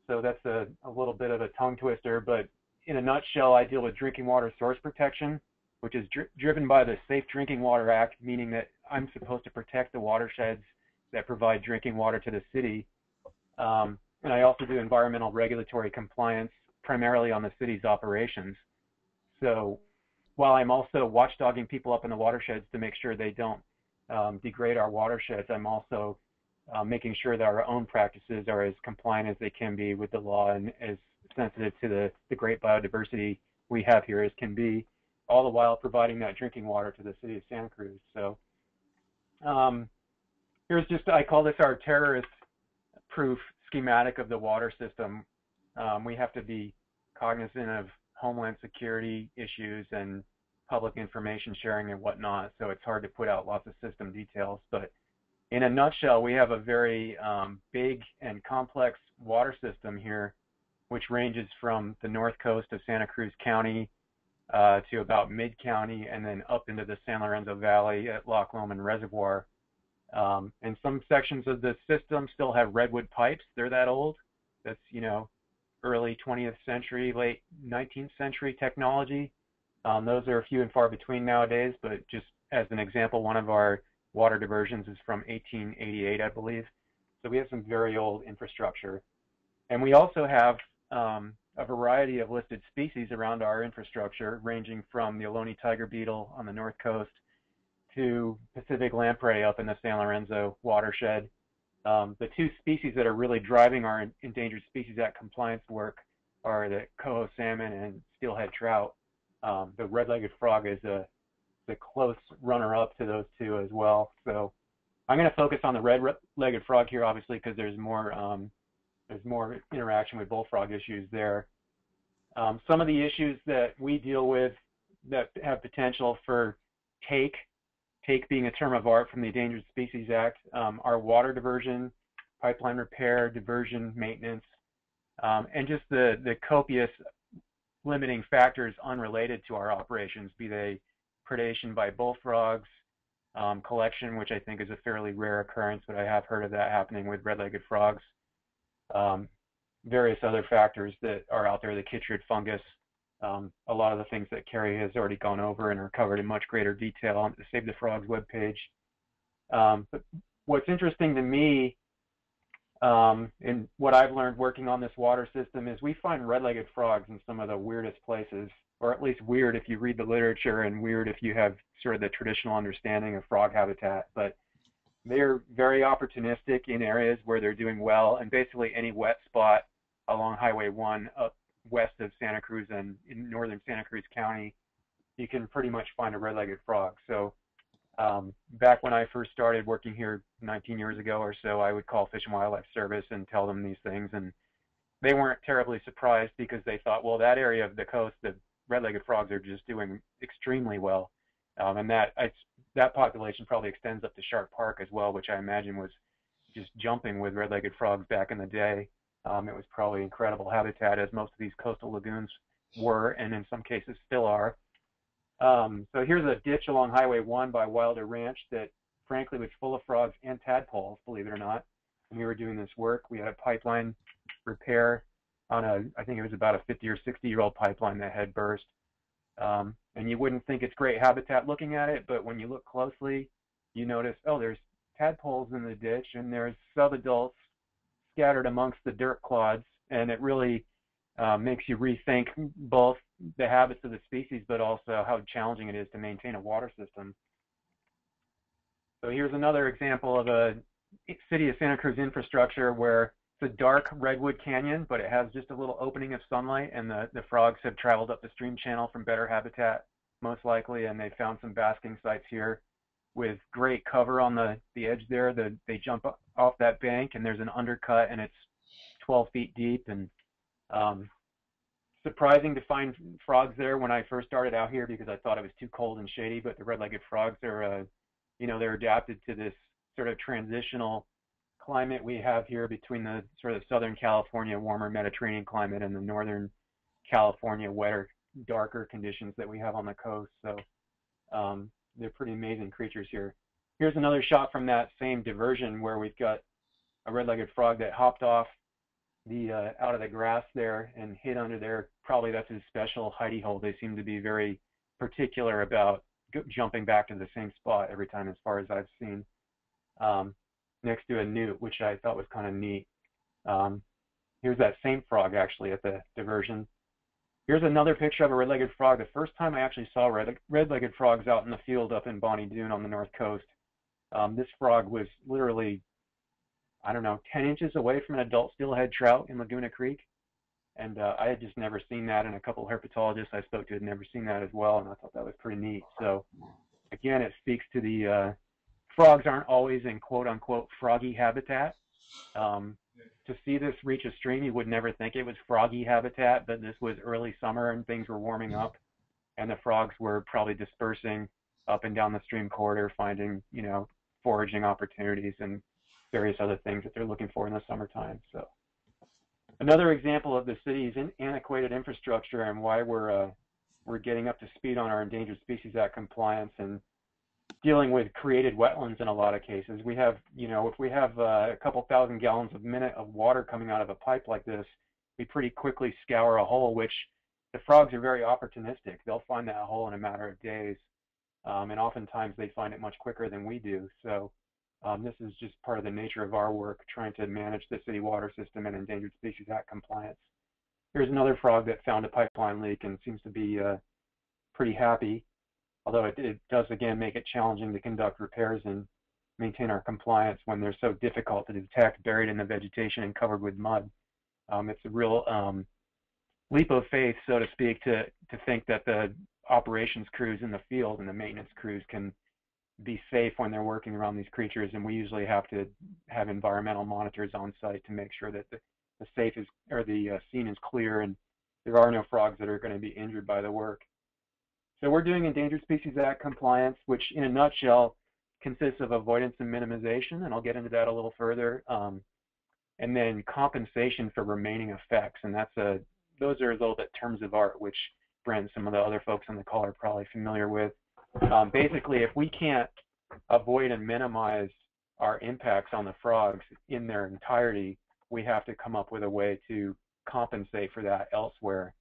So that's a, a little bit of a tongue twister, but in a nutshell, I deal with drinking water source protection, which is dri driven by the Safe Drinking Water Act, meaning that I'm supposed to protect the watersheds that provide drinking water to the city. Um, and I also do environmental regulatory compliance, primarily on the city's operations. So while I'm also watchdogging people up in the watersheds to make sure they don't um, degrade our watersheds, I'm also uh, making sure that our own practices are as compliant as they can be with the law and as sensitive to the, the great biodiversity we have here as can be, all the while providing that drinking water to the City of Santa Cruz. So um, here's just, I call this our terrorist proof schematic of the water system. Um, we have to be cognizant of homeland security issues and public information sharing and whatnot, so it's hard to put out lots of system details, but in a nutshell, we have a very um, big and complex water system here, which ranges from the north coast of Santa Cruz County uh, to about mid-county and then up into the San Lorenzo Valley at Loch Lomond Reservoir. Um, and some sections of the system still have redwood pipes. They're that old. That's, you know, early twentieth century, late nineteenth century technology. Um, those are few and far between nowadays, but just as an example, one of our water diversions is from eighteen eighty-eight, I believe. So we have some very old infrastructure. And we also have Um, a variety of listed species around our infrastructure, ranging from the Ohlone tiger beetle on the north coast to Pacific lamprey up in the San Lorenzo watershed. Um, the two species that are really driving our Endangered Species Act compliance work are the coho salmon and steelhead trout. Um, the red-legged frog is a, the close runner-up to those two as well. So I'm going to focus on the red-legged frog here, obviously, because there's more um, There's more interaction with bullfrog issues there. Um, some of the issues that we deal with that have potential for take, take being a term of art from the Endangered Species Act, um, are water diversion, pipeline repair, diversion, maintenance, um, and just the, the copious limiting factors unrelated to our operations, be they predation by bullfrogs, um, collection, which I think is a fairly rare occurrence, but I have heard of that happening with red-legged frogs. Um, various other factors that are out there, the chytrid fungus, um, a lot of the things that Kerry has already gone over and are covered in much greater detail on the Save the Frogs webpage. Um, but what's interesting to me, um, and what I've learned working on this water system, is we find red-legged frogs in some of the weirdest places, or at least weird if you read the literature and weird if you have sort of the traditional understanding of frog habitat. But they're very opportunistic in areas where they're doing well, and basically any wet spot along Highway one up west of Santa Cruz and in northern Santa Cruz County, you can pretty much find a red-legged frog. So um, back when I first started working here nineteen years ago or so, I would call Fish and Wildlife Service and tell them these things, and they weren't terribly surprised because they thought, well, that area of the coast, the red-legged frogs are just doing extremely well. Um, and that I, that population probably extends up to Sharp Park as well, which I imagine was just jumping with red-legged frogs back in the day. Um, it was probably incredible habitat, as most of these coastal lagoons were, and in some cases still are. Um, so here's a ditch along Highway one by Wilder Ranch that, frankly, was full of frogs and tadpoles, believe it or not. When we were doing this work, we had a pipeline repair on a, I think it was about a fifty or sixty year old pipeline that had burst. Um, and you wouldn't think it's great habitat looking at it, but when you look closely, you notice, oh, there's tadpoles in the ditch, and there's sub-adults scattered amongst the dirt clods, and it really uh, makes you rethink both the habits of the species, but also how challenging it is to maintain a water system. So here's another example of a city of Santa Cruz infrastructure where it's a dark redwood canyon, but it has just a little opening of sunlight, and the, the frogs have traveled up the stream channel from better habitat, most likely, and they found some basking sites here with great cover on the, the edge there. The, they jump up off that bank, and there's an undercut, and it's twelve feet deep, and um, surprising to find frogs there when I first started out here because I thought it was too cold and shady, but the red-legged frogs are, uh, you know, they're adapted to this sort of transitional climate we have here between the sort of Southern California warmer Mediterranean climate and the Northern California wetter, darker conditions that we have on the coast. So um, they're pretty amazing creatures here. Here's another shot from that same diversion where we've got a red-legged frog that hopped off the uh, out of the grass there and hid under there. Probably that's his special hidey hole. They seem to be very particular about jumping back to the same spot every time, as far as I've seen. Um, next to a newt, which I thought was kind of neat. Um, here's that same frog actually at the diversion. Here's another picture of a red-legged frog. The first time I actually saw red, red-legged frogs out in the field up in Bonnie Doon on the north coast. Um, this frog was literally, I don't know, ten inches away from an adult steelhead trout in Laguna Creek. And uh, I had just never seen that, and a couple of herpetologists I spoke to had never seen that as well, and I thought that was pretty neat. So again, it speaks to the uh, frogs aren't always in quote-unquote froggy habitat. Um, to see this reach a stream, you would never think it was froggy habitat, but this was early summer and things were warming up, and the frogs were probably dispersing up and down the stream corridor, finding, you know, foraging opportunities and various other things that they're looking for in the summertime. So another example of the city's antiquated infrastructure and why we're uh, we're getting up to speed on our Endangered Species Act compliance and dealing with created wetlands in a lot of cases. We have, you know, if we have uh, a couple thousand gallons a minute of water coming out of a pipe like this, we pretty quickly scour a hole, which the frogs are very opportunistic. They'll find that hole in a matter of days. Um, and oftentimes they find it much quicker than we do. So um, this is just part of the nature of our work, trying to manage the city water system and Endangered Species Act compliance. Here's another frog that found a pipeline leak and seems to be uh, pretty happy, although it, it does, again, make it challenging to conduct repairs and maintain our compliance when they're so difficult to detect, buried in the vegetation and covered with mud. Um, it's a real um, leap of faith, so to speak, to, to think that the operations crews in the field and the maintenance crews can be safe when they're working around these creatures, and we usually have to have environmental monitors on site to make sure that the, the safe is, or the uh, scene is clear, and there are no frogs that are going to be injured by the work. So we're doing Endangered Species Act compliance, which in a nutshell consists of avoidance and minimization, and I'll get into that a little further, um, and then compensation for remaining effects, and that's a those are a little bit terms of art, which Brent, some of the other folks on the call are probably familiar with. Um, basically, if we can't avoid and minimize our impacts on the frogs in their entirety, we have to come up with a way to compensate for that elsewhere.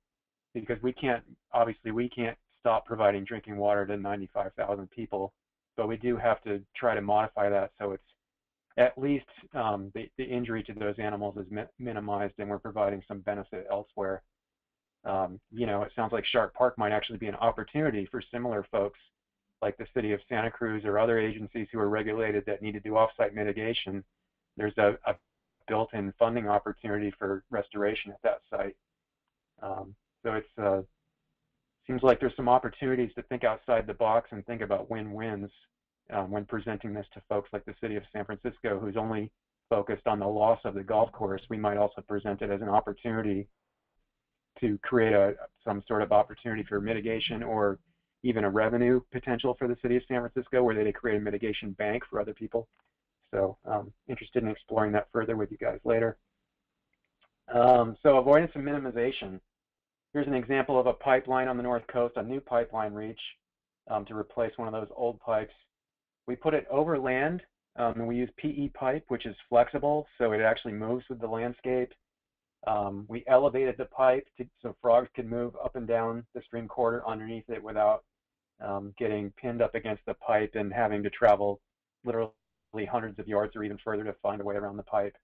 because we can't, obviously we can't stop providing drinking water to ninety-five thousand people, but we do have to try to modify that so it's at least um, the, the injury to those animals is mi minimized and we're providing some benefit elsewhere. Um, you know, it sounds like Sharp Park might actually be an opportunity for similar folks like the city of Santa Cruz or other agencies who are regulated that need to do off-site mitigation. There's a, a built-in funding opportunity for restoration at that site. Um, so it's uh, seems like there's some opportunities to think outside the box and think about win-wins um, when presenting this to folks like the city of San Francisco, who's only focused on the loss of the golf course. We might also present it as an opportunity to create a, some sort of opportunity for mitigation or even a revenue potential for the city of San Francisco where they create a mitigation bank for other people. So um, interested in exploring that further with you guys later. Um, so avoidance and minimization. Here's an example of a pipeline on the north coast, a new pipeline reach um, to replace one of those old pipes. We put it over land um, and we use P E pipe, which is flexible, so it actually moves with the landscape. Um, we elevated the pipe to, so frogs could move up and down the stream corridor underneath it without um, getting pinned up against the pipe and having to travel literally hundreds of yards or even further to find a way around the pipe.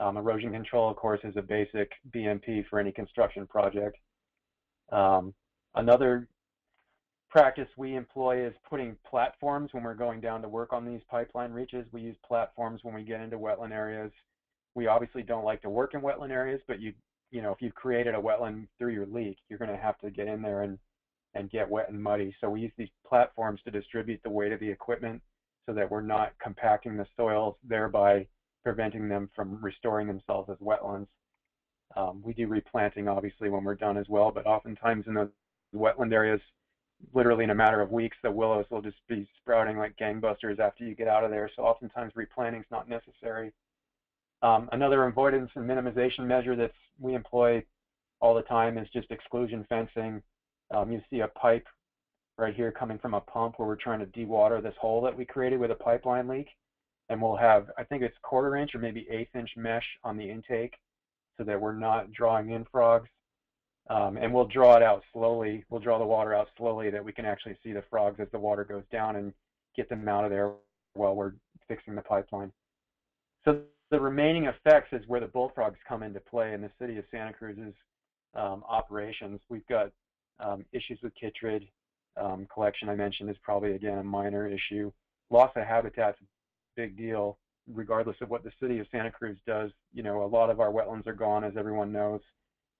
Um, erosion control, of course, is a basic B M P for any construction project. Um, another practice we employ is putting platforms when we're going down to work on these pipeline reaches. We use platforms when we get into wetland areas. We obviously don't like to work in wetland areas, but you you know, if you've created a wetland through your leak, you're going to have to get in there and, and get wet and muddy. So we use these platforms to distribute the weight of the equipment so that we're not compacting the soils, thereby preventing them from restoring themselves as wetlands. Um, we do replanting, obviously, when we're done as well, but oftentimes in the wetland areas, literally in a matter of weeks, the willows will just be sprouting like gangbusters after you get out of there. So oftentimes replanting is not necessary. Um, another avoidance and minimization measure that we employ all the time is just exclusion fencing. Um, you see a pipe right here coming from a pump where we're trying to dewater this hole that we created with a pipeline leak. And we'll have, I think it's quarter inch or maybe eighth inch mesh on the intake so that we're not drawing in frogs. Um, and we'll draw it out slowly. We'll draw the water out slowly that we can actually see the frogs as the water goes down and get them out of there while we're fixing the pipeline. So the remaining effects is where the bullfrogs come into play in the city of Santa Cruz's um, operations. We've got um, issues with chytrid um, collection. I mentioned is probably again a minor issue. Loss of habitat's a big deal, regardless of what the city of Santa Cruz does. You know, a lot of our wetlands are gone, as everyone knows.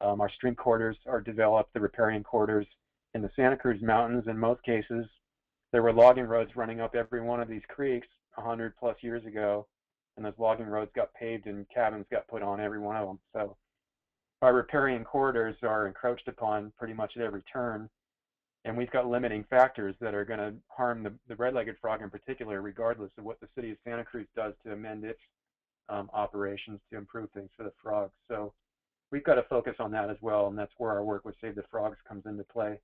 Um, our stream corridors are developed, the riparian corridors in the Santa Cruz Mountains. In most cases, there were logging roads running up every one of these creeks one hundred plus years ago. And those logging roads got paved and cabins got put on every one of them. So our riparian corridors are encroached upon pretty much at every turn. And we've got limiting factors that are going to harm the, the red-legged frog in particular, regardless of what the city of Santa Cruz does to amend its um, operations to improve things for the frogs. So we've got to focus on that as well, and that's where our work with Save the Frogs comes into play.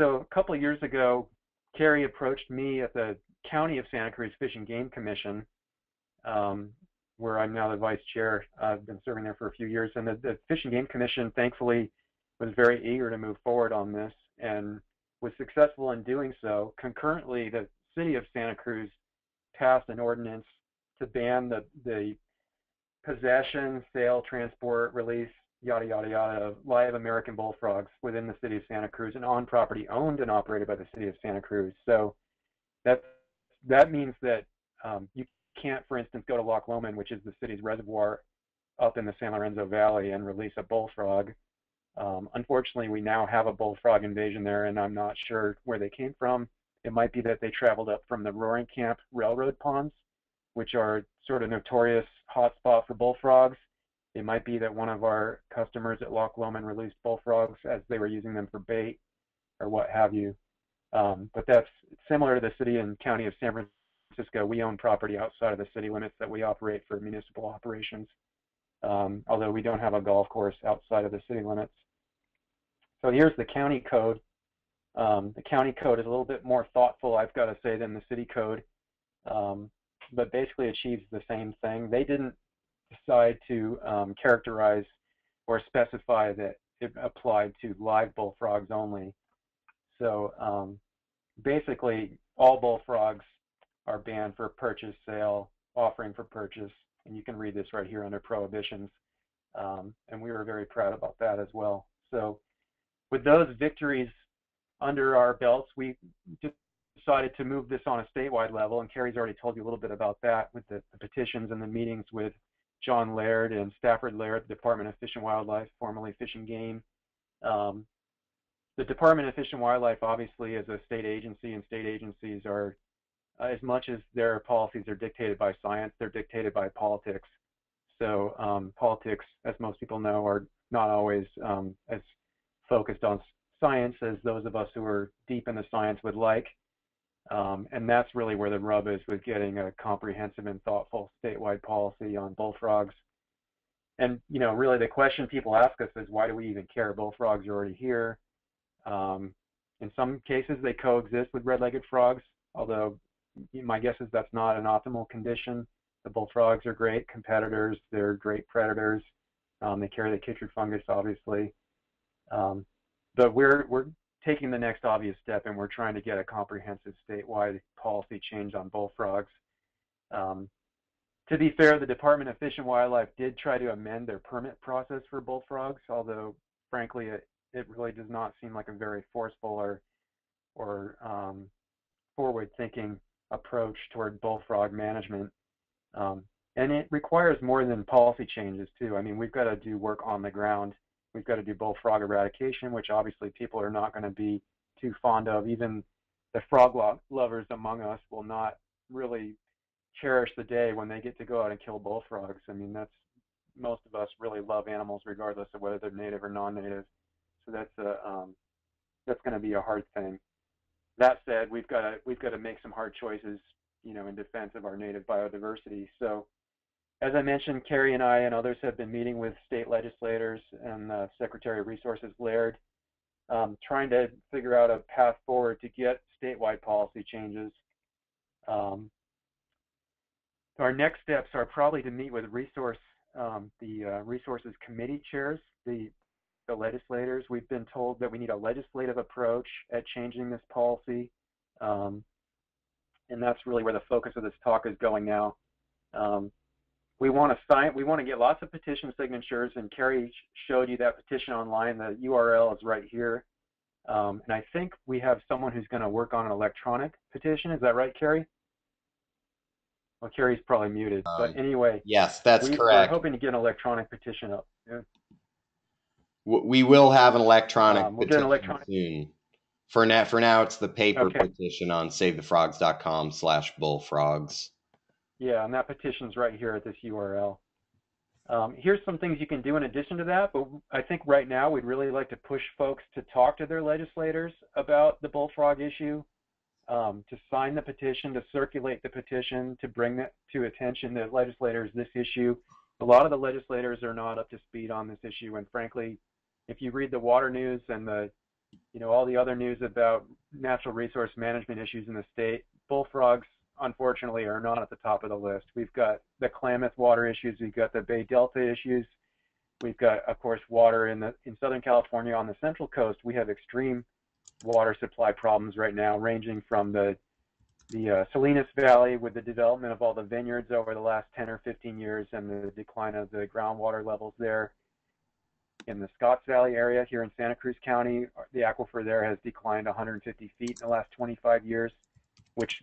So a couple of years ago, Kerry approached me at the County of Santa Cruz Fish and Game Commission, Um, where I'm now the vice chair. I've been serving there for a few years, and the, the Fish and Game Commission thankfully was very eager to move forward on this and was successful in doing so. Concurrently, the city of Santa Cruz passed an ordinance to ban the, the possession, sale, transport, release, yada, yada, yada, of live American bullfrogs within the city of Santa Cruz and on property owned and operated by the city of Santa Cruz. So that, that means that um, you can't, for instance, go to Loch Lomond, which is the city's reservoir up in the San Lorenzo Valley, and release a bullfrog. Um, unfortunately, we now have a bullfrog invasion there, and I'm not sure where they came from. It might be that they traveled up from the Roaring Camp railroad ponds, which are sort of notorious hotspot for bullfrogs. It might be that one of our customers at Loch Lomond released bullfrogs as they were using them for bait or what have you. Um, but that's similar to the city and county of San Francisco. Francisco, we own property outside of the city limits that we operate for municipal operations, um, although we don't have a golf course outside of the city limits. So here's the county code. Um, the county code is a little bit more thoughtful, I've got to say, than the city code, um, but basically achieves the same thing. They didn't decide to um, characterize or specify that it applied to live bullfrogs only. So um, basically, all bullfrogs are banned for purchase, sale, offering for purchase, and you can read this right here under prohibitions. Um, and we were very proud about that as well. So with those victories under our belts, we decided to move this on a statewide level, and Kerry's already told you a little bit about that with the, the petitions and the meetings with John Laird and Stafford Laird, the Department of Fish and Wildlife, formerly Fish and Game. Um, the Department of Fish and Wildlife obviously is a state agency, and state agencies are, uh, as much as their policies are dictated by science, they're dictated by politics. So um, politics, as most people know, are not always um, as focused on science as those of us who are deep in the science would like. Um, and that's really where the rub is with getting a comprehensive and thoughtful statewide policy on bullfrogs. And, you know, really the question people ask us is, why do we even care? Bullfrogs are already here. Um, in some cases, they coexist with red-legged frogs, although my guess is that's not an optimal condition. The bullfrogs are great competitors. They're great predators. Um, they carry the chytrid fungus, obviously. Um, but we're, we're taking the next obvious step, and we're trying to get a comprehensive statewide policy change on bullfrogs. Um, to be fair, the Department of Fish and Wildlife did try to amend their permit process for bullfrogs, although, frankly, it, it really does not seem like a very forceful or, or um, forward-thinking approach toward bullfrog management. Um, and it requires more than policy changes, too. I mean, we've got to do work on the ground. We've got to do bullfrog eradication, which obviously people are not going to be too fond of. Even the frog lo- lovers among us will not really cherish the day when they get to go out and kill bullfrogs. I mean, that's, most of us really love animals regardless of whether they're native or non-native. So that's a um, that's going to be a hard thing. That said, we've got to we've got to make some hard choices, you know, in defense of our native biodiversity. So, as I mentioned, Kerry and I and others have been meeting with state legislators and uh, Secretary of Resources Laird, um, trying to figure out a path forward to get statewide policy changes. Um, our next steps are probably to meet with resource, um, the uh, Resources Committee chairs, the, the legislators. We've been told that we need a legislative approach at changing this policy, um, and that's really where the focus of this talk is going now. Um, We want to sign. We want to get lots of petition signatures, and Kerry showed you that petition online. The U R L is right here, um, and I think we have someone who's going to work on an electronic petition. Is that right, Kerry? Well, Kerry's probably muted, uh, but anyway. Yes, that's we, correct. We're hoping to get an electronic petition up. Yeah. We will have an electronic um, we'll petition get an electronic soon. For now, for now, it's the paper okay. petition on save the frogs dot com slash bullfrogs. Yeah, and that petition's right here at this U R L. Um, here's some things you can do in addition to that, but I think right now we'd really like to push folks to talk to their legislators about the bullfrog issue, um, to sign the petition, to circulate the petition, to bring that to attention the legislators this issue. A lot of the legislators are not up to speed on this issue, and frankly, if you read the water news and the, you know, all the other news about natural resource management issues in the state, bullfrogs, unfortunately, are not at the top of the list. We've got the Klamath water issues, we've got the Bay Delta issues, we've got, of course, water in the in Southern California on the Central Coast. We have extreme water supply problems right now, ranging from the the uh, Salinas Valley with the development of all the vineyards over the last ten or fifteen years and the decline of the groundwater levels there. In the Scotts Valley area here in Santa Cruz County, the aquifer there has declined one hundred fifty feet in the last twenty-five years, which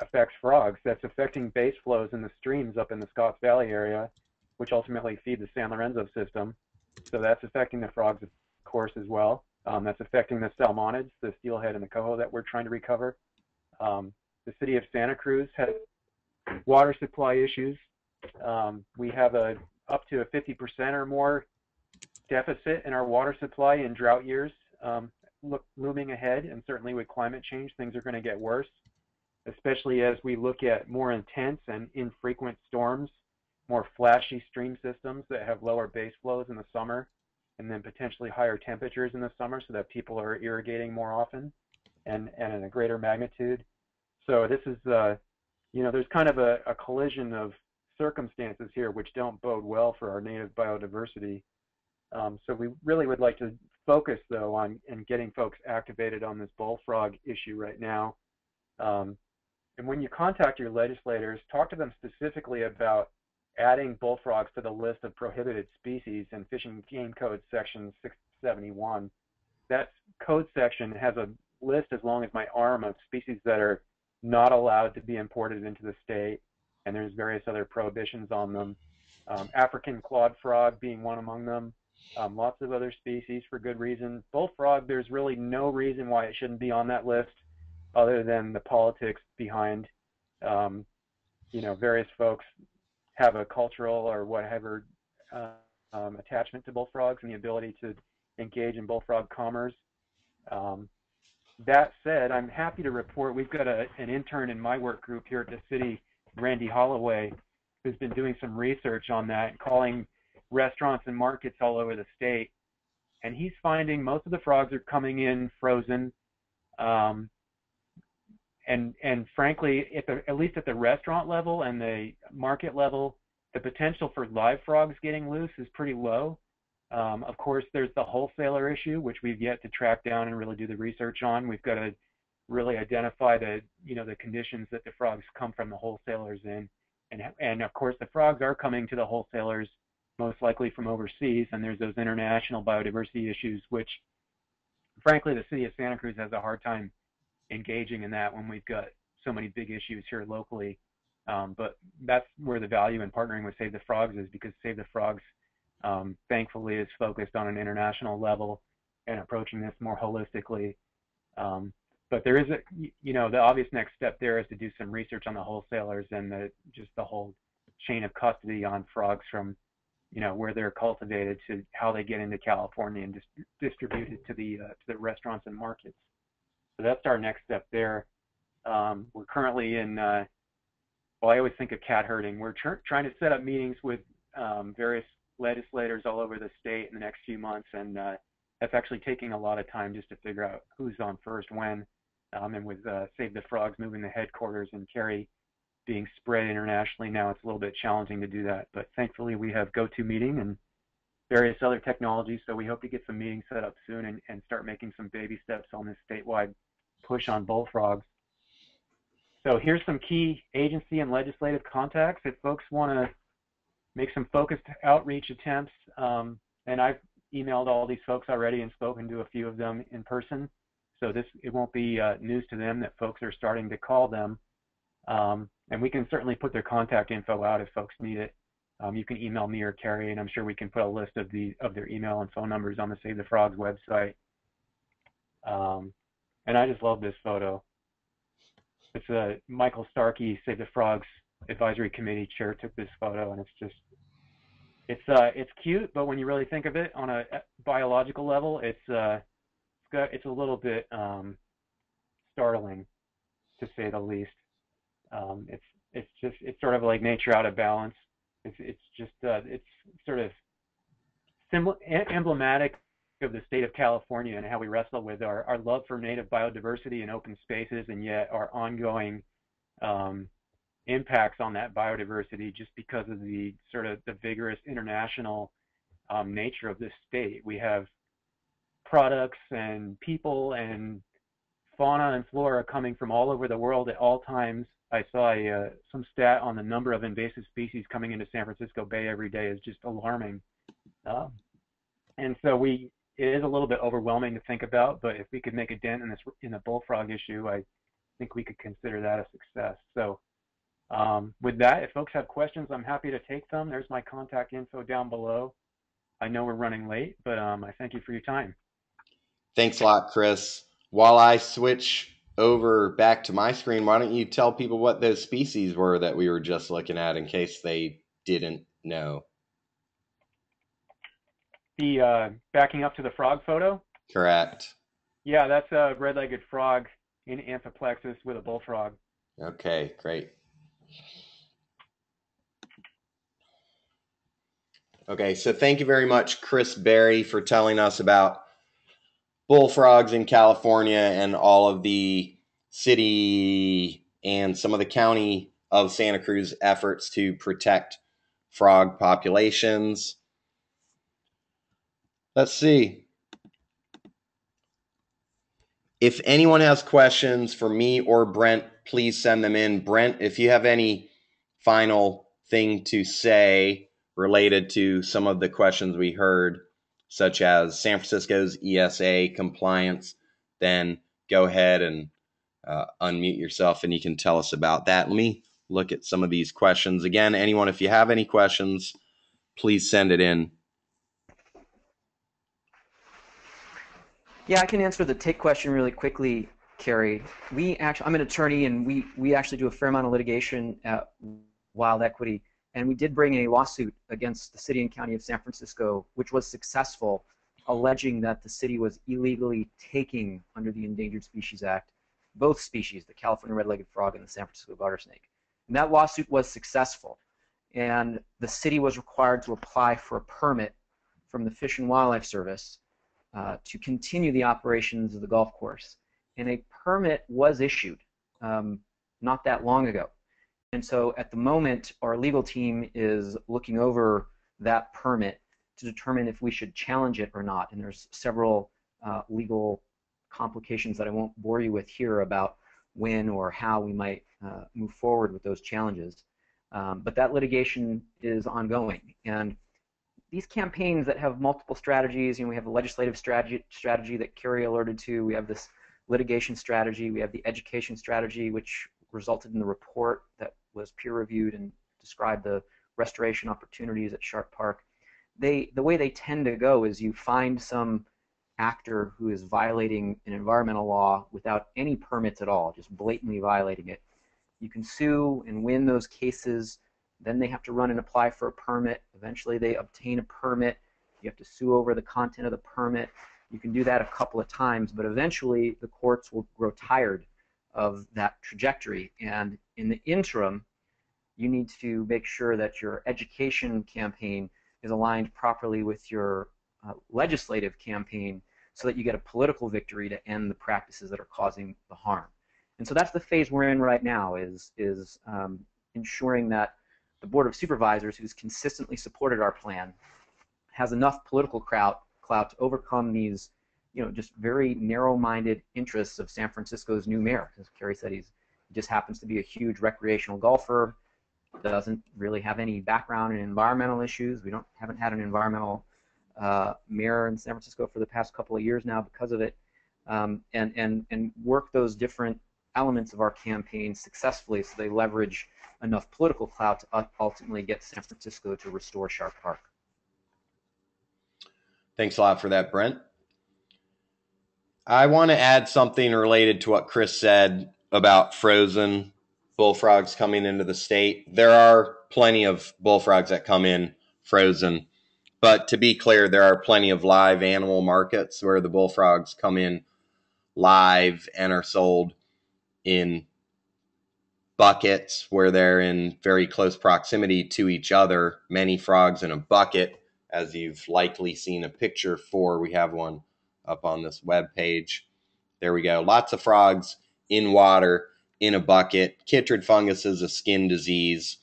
affects frogs. That's affecting base flows in the streams up in the Scotts Valley area, which ultimately feed the San Lorenzo system. So that's affecting the frogs, of course, as well. Um, that's affecting the salmonids, the steelhead and the coho that we're trying to recover. Um, the city of Santa Cruz has water supply issues. Um, we have a up to a fifty percent or more deficit in our water supply in drought years um, look, looming ahead, and certainly with climate change, things are going to get worse, especially as we look at more intense and infrequent storms, more flashy stream systems that have lower base flows in the summer, and then potentially higher temperatures in the summer so that people are irrigating more often and, and in a greater magnitude. So this is, uh, you know, there's kind of a, a collision of circumstances here which don't bode well for our native biodiversity. Um, so we really would like to focus, though, on and getting folks activated on this bullfrog issue right now. Um, and when you contact your legislators, talk to them specifically about adding bullfrogs to the list of prohibited species in Fish and Game Code Section six seventy-one. That code section has a list as long as my arm of species that are not allowed to be imported into the state, and there's various other prohibitions on them. Um, African clawed frog being one among them. Um, lots of other species for good reason. Bullfrog, there's really no reason why it shouldn't be on that list other than the politics behind, um, you know, various folks have a cultural or whatever uh, um, attachment to bullfrogs and the ability to engage in bullfrog commerce. Um, that said, I'm happy to report we've got a, an intern in my work group here at the city, Randy Holloway, who's been doing some research on that, calling restaurants and markets all over the state. And he's finding most of the frogs are coming in frozen. Um, And, and frankly, at, the, at least at the restaurant level and the market level, the potential for live frogs getting loose is pretty low. Um, of course, there's the wholesaler issue, which we've yet to track down and really do the research on. We've got to really identify the, you know, the conditions that the frogs come from the wholesalers in. And, and of course, the frogs are coming to the wholesalers most likely from overseas, and there's those international biodiversity issues, which, frankly, the city of Santa Cruz has a hard time engaging in that when we've got so many big issues here locally. Um, but that's where the value in partnering with Save the Frogs is, because Save the Frogs, um, thankfully, is focused on an international level and approaching this more holistically. Um, but there is a, you know, the obvious next step there is to do some research on the wholesalers and the, just the whole chain of custody on frogs from, you know, where they're cultivated to how they get into California and dis distributed to the, uh, to the restaurants and markets. So that's our next step there. Um, we're currently in, uh, well, I always think of cat herding. We're tr trying to set up meetings with um, various legislators all over the state in the next few months, and uh, that's actually taking a lot of time just to figure out who's on first when. Um, and with uh, Save the Frogs moving the headquarters and Kerry being spread internationally now, it's a little bit challenging to do that. But thankfully, we have GoToMeeting and various other technologies, so we hope to get some meetings set up soon and, and start making some baby steps on this statewide push on bullfrogs. So here's some key agency and legislative contacts if folks want to make some focused outreach attempts. Um, and I've emailed all these folks already and spoken to a few of them in person, so this it won't be uh, news to them that folks are starting to call them. Um, and we can certainly put their contact info out if folks need it. Um, you can email me or Kerry, and I'm sure we can put a list of the of their email and phone numbers on the Save the Frogs website. Um, And I just love this photo. It's a uh, Michael Starkey, Save the Frogs Advisory Committee chair, took this photo, and it's just, it's uh, it's cute, but when you really think of it on a biological level, it's uh, it's, got, it's a little bit um, startling, to say the least. Um, it's it's just it's sort of like nature out of balance. It's it's just uh, it's sort of symbol emblematic of the state of California and how we wrestle with our, our love for native biodiversity and open spaces, and yet our ongoing um, impacts on that biodiversity just because of the sort of the vigorous international um, nature of this state. We have products and people and fauna and flora coming from all over the world at all times. I saw a, uh, some stat on the number of invasive species coming into San Francisco Bay every day is just alarming. Uh, and so we It is a little bit overwhelming to think about, but if we could make a dent in this in the bullfrog issue, I think we could consider that a success. So um, with that, if folks have questions, I'm happy to take them. There's my contact info down below. I know we're running late, but um, I thank you for your time. Thanks a lot, Chris. While I switch over back to my screen, why don't you tell people what those species were that we were just looking at in case they didn't know? The uh, backing up to the frog photo? Correct. Yeah, that's a red-legged frog in Amphiplexus with a bullfrog. Okay, great. Okay, so thank you very much, Chris Berry, for telling us about bullfrogs in California and all of the city and some of the county of Santa Cruz efforts to protect frog populations. Let's see. If anyone has questions for me or Brent, please send them in. Brent, if you have any final thing to say related to some of the questions we heard, such as San Francisco's E S A compliance, then go ahead and uh, unmute yourself and you can tell us about that. Let me look at some of these questions. Again, anyone, if you have any questions, please send it in. Yeah, I can answer the tick question really quickly, Kerry. We actually, I'm an attorney, and we, we actually do a fair amount of litigation at Wild Equity, and we did bring a lawsuit against the city and county of San Francisco, which was successful, alleging that the city was illegally taking, under the Endangered Species Act, both species, the California red-legged frog and the San Francisco garter snake. And that lawsuit was successful, and the city was required to apply for a permit from the Fish and Wildlife Service Uh, to continue the operations of the golf course, and a permit was issued um, not that long ago. And so at the moment our legal team is looking over that permit to determine if we should challenge it or not, and there's several uh, legal complications that I won't bore you with here about when or how we might uh, move forward with those challenges, um, but that litigation is ongoing. And these campaigns that have multiple strategies, you know, we have a legislative strategy, strategy that Kerry alerted to, we have this litigation strategy, we have the education strategy, which resulted in the report that was peer-reviewed and described the restoration opportunities at Sharp Park. They, the way they tend to go is you find some actor who is violating an environmental law without any permits at all, just blatantly violating it. You can sue and win those cases. Then they have to run and apply for a permit. Eventually they obtain a permit. You have to sue over the content of the permit. You can do that a couple of times, but eventually the courts will grow tired of that trajectory. And in the interim, you need to make sure that your education campaign is aligned properly with your uh, legislative campaign so that you get a political victory to end the practices that are causing the harm. And so that's the phase we're in right now, is, is um, ensuring that the Board of Supervisors, who's consistently supported our plan, has enough political clout clout to overcome these, you know, just very narrow-minded interests of San Francisco's new mayor. As Kerry said, he's, he just happens to be a huge recreational golfer, doesn't really have any background in environmental issues. We don't haven't had an environmental uh, mayor in San Francisco for the past couple of years now because of it, um, and and and work those different elements of our campaign successfully so they leverage enough political clout to ultimately get San Francisco to restore Sharp Park. Thanks a lot for that, Brent. I want to add something related to what Chris said about frozen bullfrogs coming into the state. There are plenty of bullfrogs that come in frozen, but to be clear, there are plenty of live animal markets where the bullfrogs come in live and are sold in buckets where they're in very close proximity to each other. Many frogs in a bucket, as you've likely seen a picture for. We have one up on this web page. There we go. Lots of frogs in water in a bucket. Chytrid fungus is a skin disease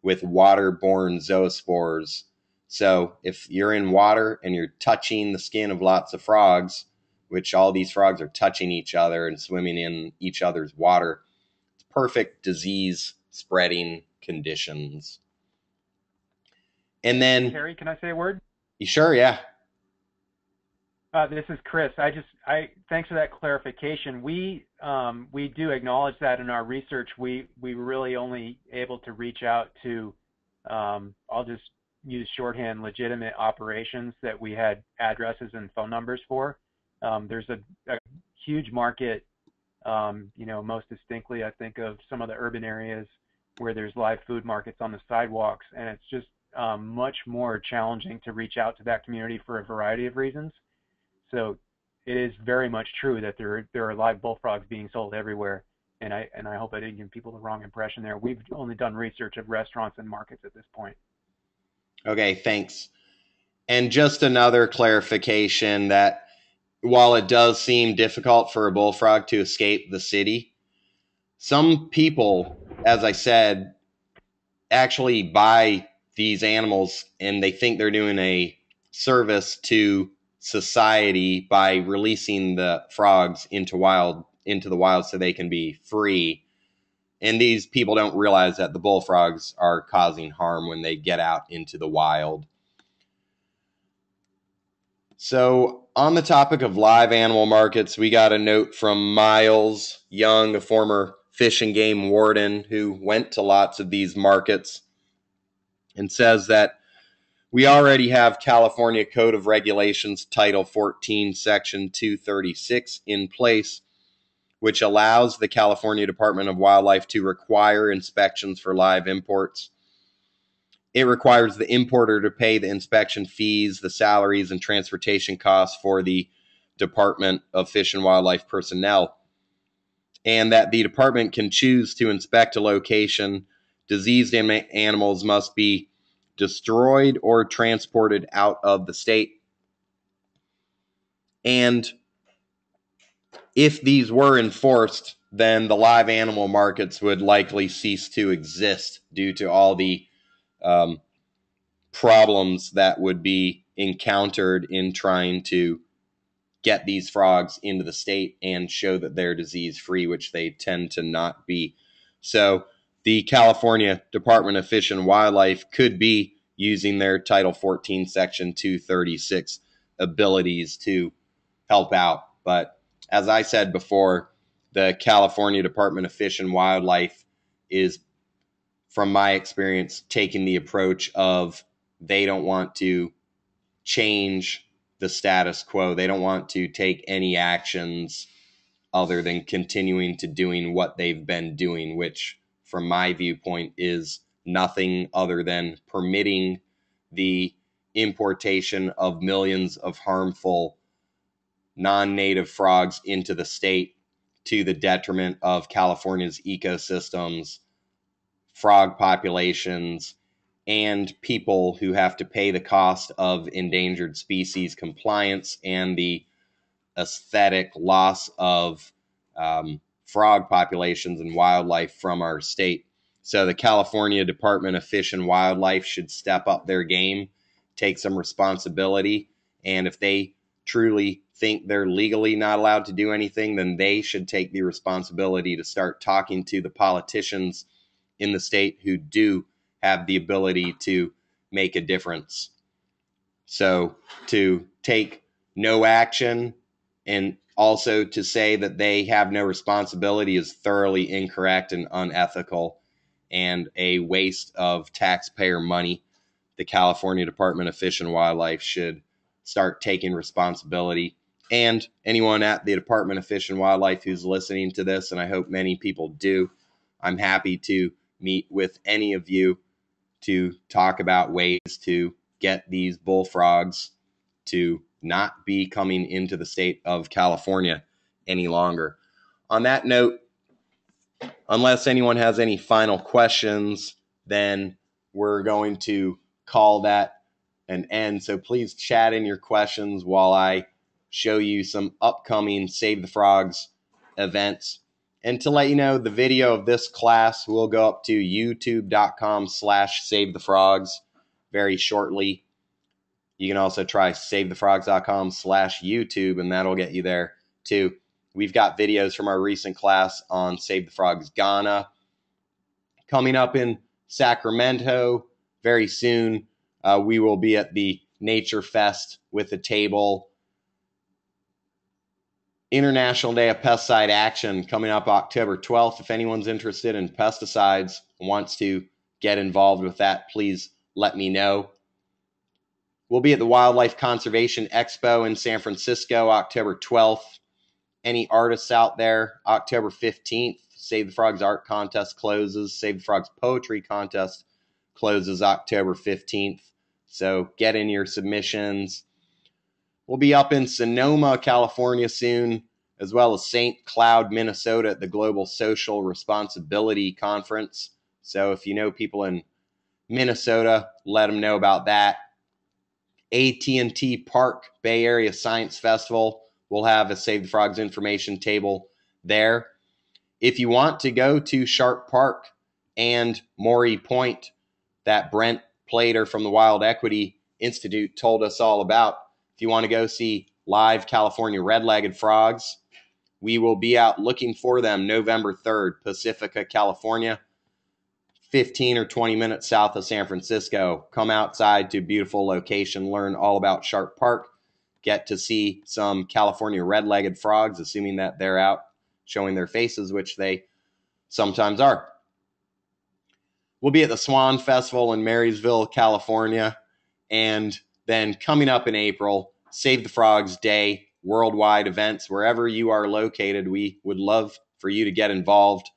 with waterborne zoospores. So if you're in water and you're touching the skin of lots of frogs, which all these frogs are touching each other and swimming in each other's water, it's perfect disease spreading conditions. And then, Kerry, can I say a word? You sure? Yeah. Uh, this is Chris. I just, I thanks for that clarification. We um, we do acknowledge that in our research, we we really only able to reach out to, um, I'll just use shorthand, legitimate operations that we had addresses and phone numbers for. Um, there's a, a huge market, um, you know, most distinctly I think of some of the urban areas where there's live food markets on the sidewalks, and it's just um, much more challenging to reach out to that community for a variety of reasons. So it is very much true that there, there are live bullfrogs being sold everywhere, and I, and I hope I didn't give people the wrong impression there. We've only done research of restaurants and markets at this point. Okay, thanks. And just another clarification that while it does seem difficult for a bullfrog to escape the city, some people, as I said, actually buy these animals and they think they're doing a service to society by releasing the frogs into wild into the wild so they can be free. And these people don't realize that the bullfrogs are causing harm when they get out into the wild. So on the topic of live animal markets, we got a note from Miles Young, a former fish and game warden who went to lots of these markets, and says that we already have California Code of Regulations, Title fourteen, Section two thirty-six in place, which allows the California Department of Wildlife to require inspections for live imports. It requires the importer to pay the inspection fees, the salaries, and transportation costs for the Department of Fish and Wildlife personnel, and that the department can choose to inspect a location. Diseased animals must be destroyed or transported out of the state. And if these were enforced, then the live animal markets would likely cease to exist due to all the um, problems that would be encountered in trying to get these frogs into the state and show that they're disease-free, which they tend to not be. So the California Department of Fish and Wildlife could be using their Title fourteen, Section two thirty-six abilities to help out. But as I said before, the California Department of Fish and Wildlife is, from my experience, taking the approach of they don't want to change the status quo. They don't want to take any actions other than continuing to doing what they've been doing, which from my viewpoint is nothing other than permitting the importation of millions of harmful non-native frogs into the state to the detriment of California's ecosystems, frog populations, and people who have to pay the cost of endangered species compliance and the aesthetic loss of um, frog populations and wildlife from our state. So the California Department of Fish and Wildlife should step up their game, take some responsibility, and if they truly think they're legally not allowed to do anything, then they should take the responsibility to start talking to the politicians in the state who do have the ability to make a difference. So to take no action and also to say that they have no responsibility is thoroughly incorrect and unethical and a waste of taxpayer money. The California Department of Fish and Wildlife should start taking responsibility. And anyone at the Department of Fish and Wildlife who's listening to this, and I hope many people do, I'm happy to meet with any of you to talk about ways to get these bullfrogs to not be coming into the state of California any longer. On that note, unless anyone has any final questions, then we're going to call that an end. So please chat in your questions while I show you some upcoming Save the Frogs events. And to let you know, the video of this class will go up to youtube.com slash Save the Frogs very shortly. You can also try savethefrogs.com slash YouTube, and that'll get you there too. We've got videos from our recent class on Save the Frogs Ghana. Coming up in Sacramento very soon, uh, we will be at the Nature Fest with a table. International Day of Pesticide Action coming up October twelfth. If anyone's interested in pesticides, wants to get involved with that, please let me know. We'll be at the Wildlife Conservation Expo in San Francisco, October twelfth. Any artists out there, October fifteenth, Save the Frogs Art Contest closes. Save the Frogs Poetry Contest closes October fifteenth. So get in your submissions. We'll be up in Sonoma, California soon, as well as Saint Cloud, Minnesota at the Global Social Responsibility Conference. So if you know people in Minnesota, let them know about that. A T and T Park Bay Area Science Festival. We'll have a Save the Frogs information table there. If you want to go to Sharp Park and Mori Point that Brent Plater from the Wild Equity Institute told us all about, If you want to go see live California red-legged frogs, we will be out looking for them November third, Pacifica, California, fifteen or twenty minutes south of San Francisco. Come outside to a beautiful location, learn all about Sharp Park, get to see some California red-legged frogs, assuming that they're out showing their faces, which they sometimes are. We'll be at the Swan Festival in Marysville, California, and then coming up in April, Save the Frogs Day, worldwide events. Wherever you are located, we would love for you to get involved.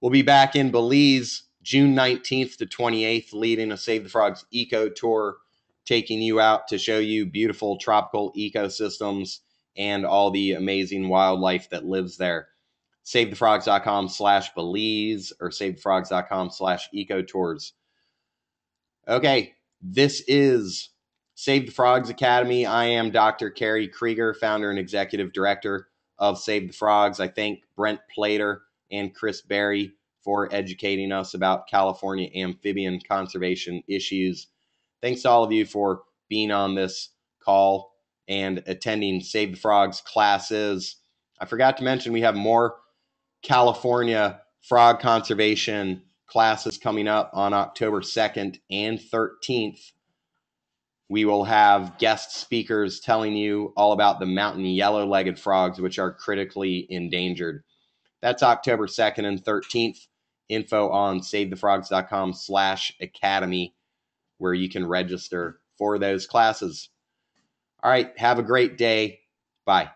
We'll be back in Belize June nineteenth to twenty-eighth, leading a Save the Frogs Eco Tour, taking you out to show you beautiful tropical ecosystems and all the amazing wildlife that lives there. Save the frogs dot com slash Belize or save the frogs dot com slash eco tours. Okay, this is Save the Frogs Academy. I am Doctor Kerry Krieger, founder and executive director of Save the Frogs. I thank Brent Plater and Chris Berry for educating us about California amphibian conservation issues. Thanks to all of you for being on this call and attending Save the Frogs classes. I forgot to mention we have more California frog conservation classes coming up on October second and thirteenth. We will have guest speakers telling you all about the mountain yellow-legged frogs, which are critically endangered. That's October second and thirteenth. Info on save the frogs dot com slash academy, where you can register for those classes. All right, have a great day. Bye.